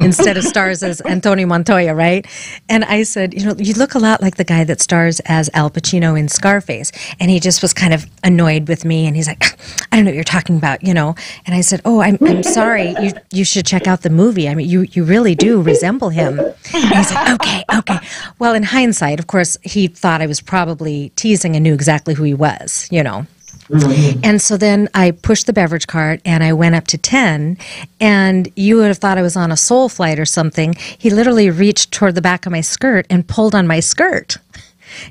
instead of stars as Antonio Montoya, right? And I said, you know, you look a lot like the guy that stars as Al Pacino in Scarface. And he just was kind of annoyed with me, and he's like, I don't know what you're talking about, you know. And I said, oh, I'm sorry, you should check out the movie. I mean, you really do resemble him. And he's like, okay. Well, in hindsight, of course, he thought I was probably teasing and knew exactly who he was, you know. Mm-hmm. And so then I pushed the beverage cart, and I went up to 10, and you would have thought I was on a soul flight or something. He literally reached toward the back of my skirt and pulled on my skirt.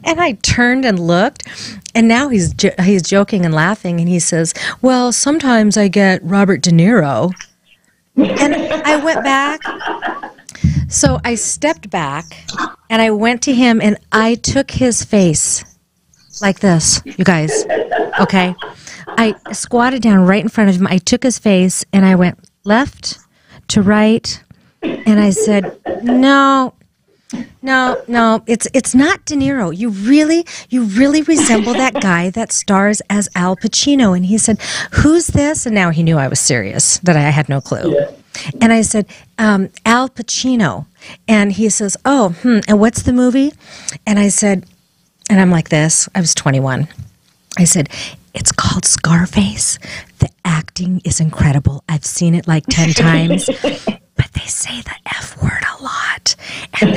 And I turned and looked, and now he's joking and laughing, and he says, well, sometimes I get Robert De Niro. And I went back. So I stepped back, and I went to him, and I took his face like this, you guys. Okay. I squatted down right in front of him. I took his face, and I went left to right, and I said, no, it's not De Niro. You really resemble that guy that stars as Al Pacino. And he said, who's this? And now he knew I was serious, that I had no clue. Yeah. And I said, Al Pacino. And he says, oh, and what's the movie? And I said, And I'm like this. I was 21. I said, it's called Scarface. The acting is incredible. I've seen it like 10 times. But they say the F word a lot. And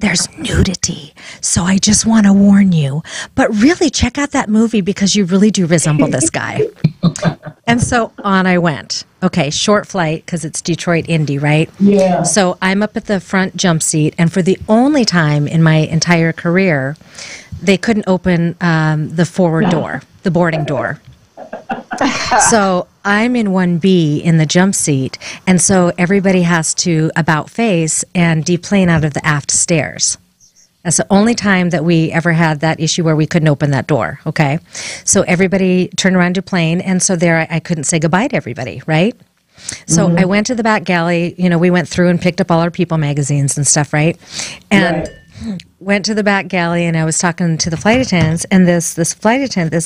there's nudity. So I just want to warn you. But really, check out that movie because you really do resemble this guy. And so on I went. Okay, short flight because it's Detroit, Indy, right? Yeah. So I'm up at the front jump seat. And for the only time in my entire career, they couldn't open the forward door, the boarding door. So I'm in 1B in the jump seat, and so everybody has to about face and deplane out of the aft stairs. That's the only time that we ever had that issue where we couldn't open that door, okay? So everybody turned around to plane, and so there I couldn't say goodbye to everybody, right? So I went to the back galley. You know, we went through and picked up all our People magazines and stuff, right? And went to the back galley, and I was talking to the flight attendants, and this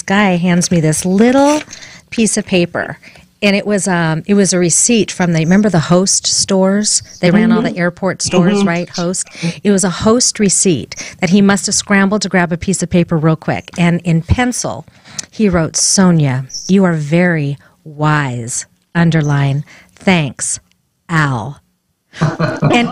guy hands me this little piece of paper, and it was a receipt from the, remember the Host stores? They ran all the airport stores, right? Host. It was a Host receipt that he must have scrambled to grab a piece of paper real quick, and in pencil, he wrote, Sonia, you are very wise, underline, thanks, Al. And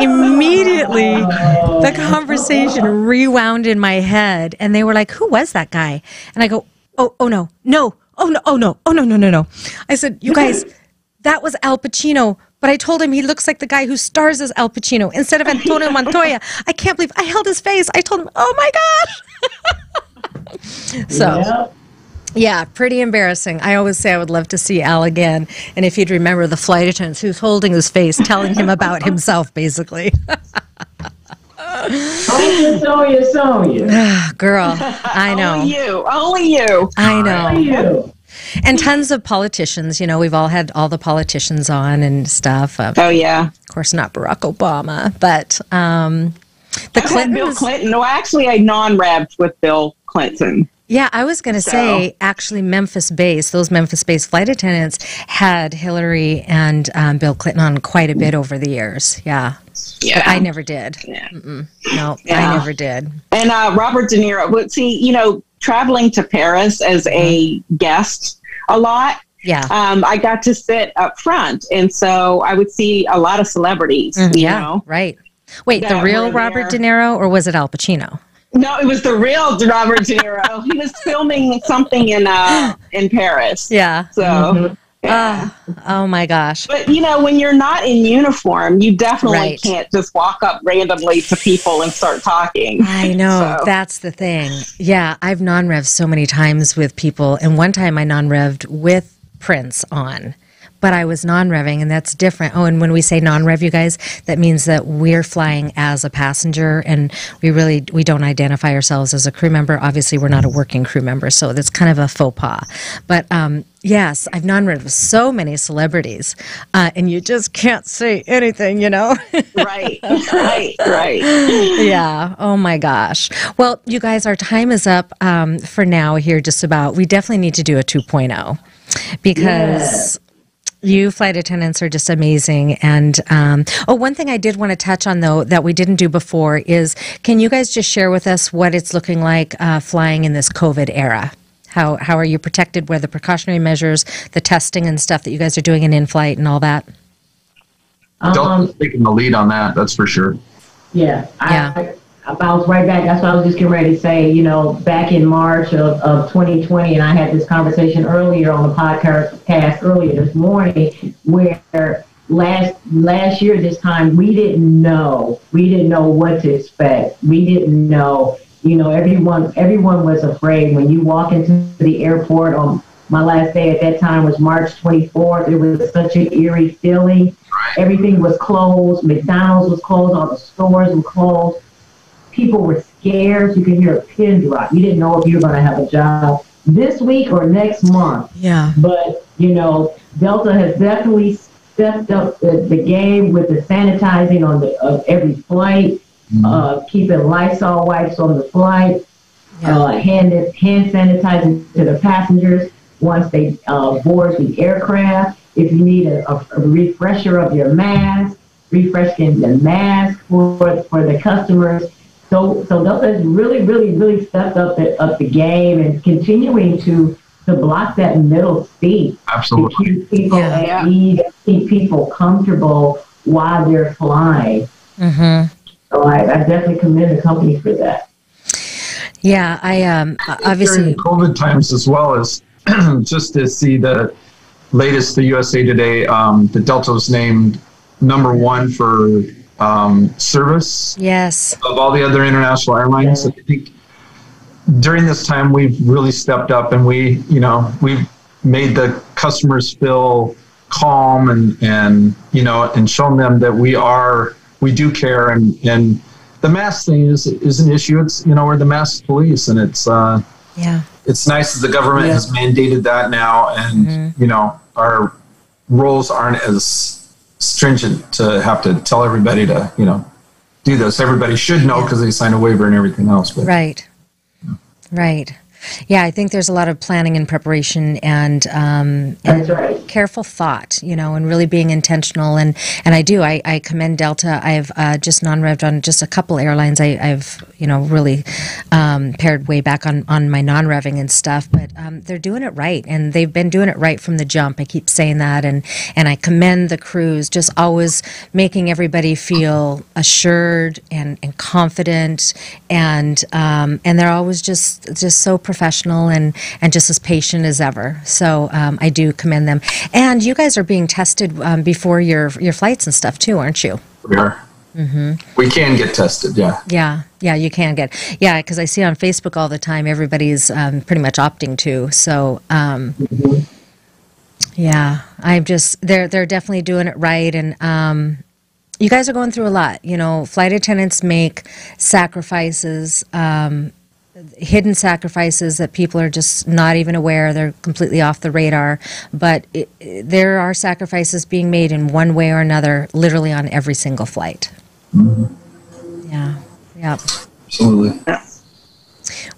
immediately the conversation rewound in my head, and they were like, who was that guy? And I go, oh no. I said, you guys, that was Al Pacino, but I told him he looks like the guy who stars as Al Pacino instead of Antonio Montoya. I can't believe I held his face. I told him, oh my gosh. So yeah, pretty embarrassing. I always say I would love to see Al again, and if he'd remember the flight attendants who's holding his face, telling him about himself, basically. Sonya. Girl, I know. Only you. I know. Only you. And tons of politicians. You know, we've all had all the politicians on and stuff. Oh, yeah. Of course, not Barack Obama, but the Clintons. Bill Clinton. No, actually, I non-rabbed with Bill Clinton. Yeah, I was going to say, actually, those Memphis-based flight attendants had Hillary and Bill Clinton on quite a bit over the years. Yeah. But I never did. Yeah. I never did. And Robert De Niro, traveling to Paris as a guest a lot. Yeah. I got to sit up front, and so I would see a lot of celebrities, you know. Right. Wait, the real Robert De Niro, or was it Al Pacino? No, it was the real Robert De Niro. He was filming something in Paris. Yeah. So, oh my gosh. But when you're not in uniform, you definitely can't just walk up randomly to people and start talking. I know. So. That's the thing. Yeah, I've non-revved so many times with people, and one time I non-revved with Prince on. But I was non-revving, and that's different. Oh, and when we say non-rev, you guys, that means that we're flying as a passenger, and we don't identify ourselves as a crew member. Obviously, we're not a working crew member, so that's kind of a faux pas. But yes, I've non-revved with so many celebrities, and you just can't say anything, Right. Yeah. Oh my gosh. Well, you guys, our time is up for now. Here, just about. We definitely need to do a 2.0 because. Yeah. You flight attendants are just amazing. And one thing I did want to touch on, though, that we didn't do before is, can you guys just share with us what it's looking like flying in this COVID era? How are you protected? What are the precautionary measures, the testing and stuff that you guys are doing in-flight and all that? Delta's taking the lead on that, that's for sure. Yeah. I bounced right back. That's what I was just getting ready to say. Back in March of 2020, and I had this conversation earlier on the podcast earlier this morning, where last year this time we didn't know what to expect. We didn't know. Everyone was afraid when you walk into the airport. On my last day at that time was March 24th. It was such an eerie feeling. Everything was closed. McDonald's was closed. All the stores were closed. People were scared. You could hear a pin drop. You didn't know if you were going to have a job this week or next month. Yeah. But, Delta has definitely stepped up the game with the sanitizing of every flight, keeping Lysol wipes on the flight, hand sanitizing to the passengers once they board the aircraft. If you need a refresher of your mask, refreshing the mask for the customers. So Delta has really stepped up the game and continuing to block that middle seat. Absolutely. To keep people at ease, keep people comfortable while they're flying. Mm-hmm. So I definitely commend the company for that. Yeah, I obviously during COVID times, as well as just to see the latest, the USA Today, the Delta was named #1 for service. Yes. Of all the other international airlines, I think during this time we've really stepped up, and we've made the customers feel calm and shown them that we do care, and the mask thing is an issue. It's we're the mask police, and it's nice that the government has mandated that now, and our roles aren't as stringent to have to tell everybody to do this. Everybody should know because they sign a waiver and everything else. But, right. Yeah, I think there's a lot of planning and preparation and careful thought, and really being intentional. And I do. I commend Delta. I've just non-revved on just a couple airlines. I've really pared way back on my non-revving and stuff. But they're doing it right, and they've been doing it right from the jump. I keep saying that, and I commend the crews, just always making everybody feel assured and confident, and they're always just so professional and just as patient as ever. So I do commend them. And you guys are being tested before your flights and stuff too, aren't you? We are. Mm-hmm. We can get tested, yeah. You can get, because I see on Facebook all the time everybody's pretty much opting to. So I'm just they're definitely doing it right, and you guys are going through a lot. Flight attendants make sacrifices. Hidden sacrifices that people are just not even aware. They're completely off the radar, but there are sacrifices being made in one way or another, literally on every single flight. Mm-hmm. Yeah. Absolutely.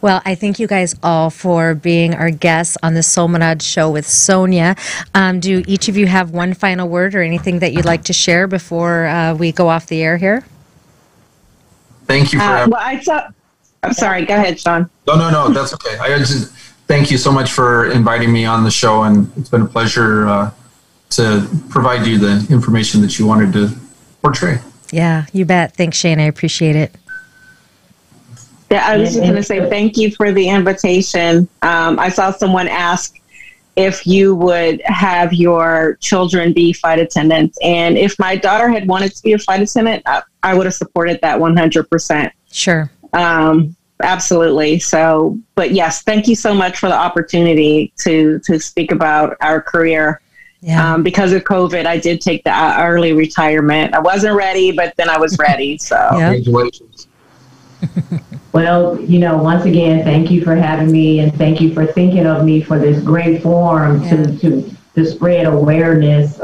Well, I thank you guys all for being our guests on the Solminod Show with Sonya. Do each of you have one final word or anything that you'd like to share before we go off the air here? Thank you for having I'm sorry. Go ahead, Sean. No. That's okay. I just thank you so much for inviting me on the show, and it's been a pleasure to provide you the information that you wanted to portray. Yeah, you bet. Thanks, Shane. I appreciate it. Yeah, I was just going to say thank you for the invitation. I saw someone ask if you would have your children be flight attendants, and if my daughter had wanted to be a flight attendant, I would have supported that 100%. Sure. Absolutely. So, but yes, thank you so much for the opportunity to speak about our career. Yeah. Because of COVID, I did take the early retirement. I wasn't ready, but then I was ready. So, Congratulations. Well, once again, thank you for having me, and thank you for thinking of me for this great forum to spread awareness,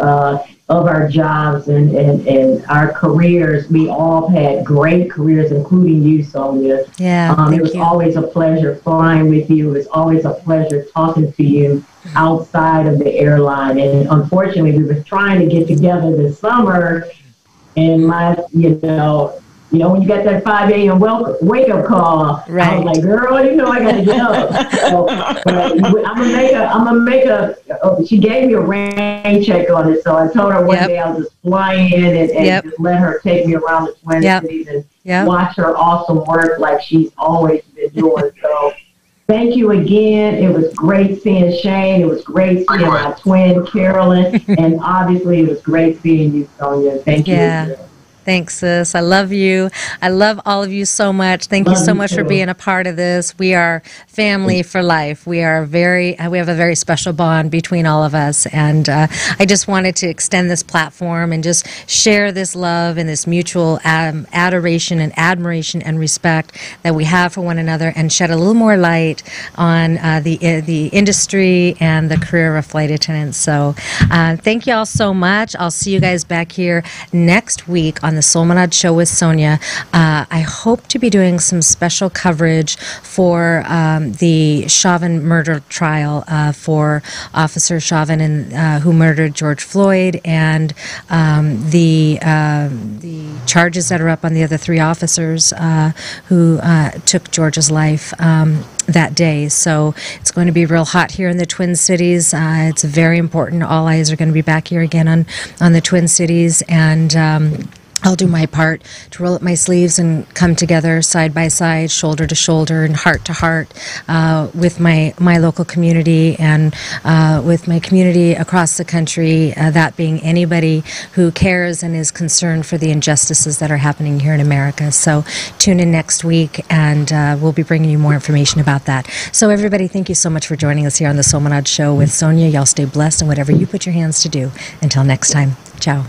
of our jobs and our careers. We all had great careers, including you, Sonya. Yeah, it was always a pleasure flying with you. It was always a pleasure talking to you outside of the airline. And unfortunately, we were trying to get together this summer, and when you got that 5 a.m. wake-up call, right. I was like, girl, I got to get up. So, I'm going to make a, she gave me a rain check on it, so I told her one day I'll just fly in and just let her take me around the Twin Cities and watch her awesome work like she's always been doing. So thank you again. It was great seeing Shane. It was great seeing my twin, Karolyn, and obviously it was great seeing you, Sonya. Thank you again. Thanks, sis. I love you. I love all of you so much. Thank you so much for being a part of this. We are family for life. We have a very special bond between all of us. And I just wanted to extend this platform and just share this love and this mutual adoration and admiration and respect that we have for one another, and shed a little more light on the industry and the career of flight attendants. So thank you all so much. I'll see you guys back here next week on on the Solminod Show with Sonya. I hope to be doing some special coverage for the Chauvin murder trial for Officer Chauvin and who murdered George Floyd, and the charges that are up on the other three officers who took George's life that day. So it's going to be real hot here in the Twin Cities. It's very important. All eyes are going to be back here again on the Twin Cities, and I'll do my part to roll up my sleeves and come together side by side, shoulder to shoulder, and heart to heart with my local community and with my community across the country, that being anybody who cares and is concerned for the injustices that are happening here in America. So tune in next week, and we'll be bringing you more information about that. So everybody, thank you so much for joining us here on the Solminod Show with Sonya. Y'all stay blessed in whatever you put your hands to do. Until next time, ciao.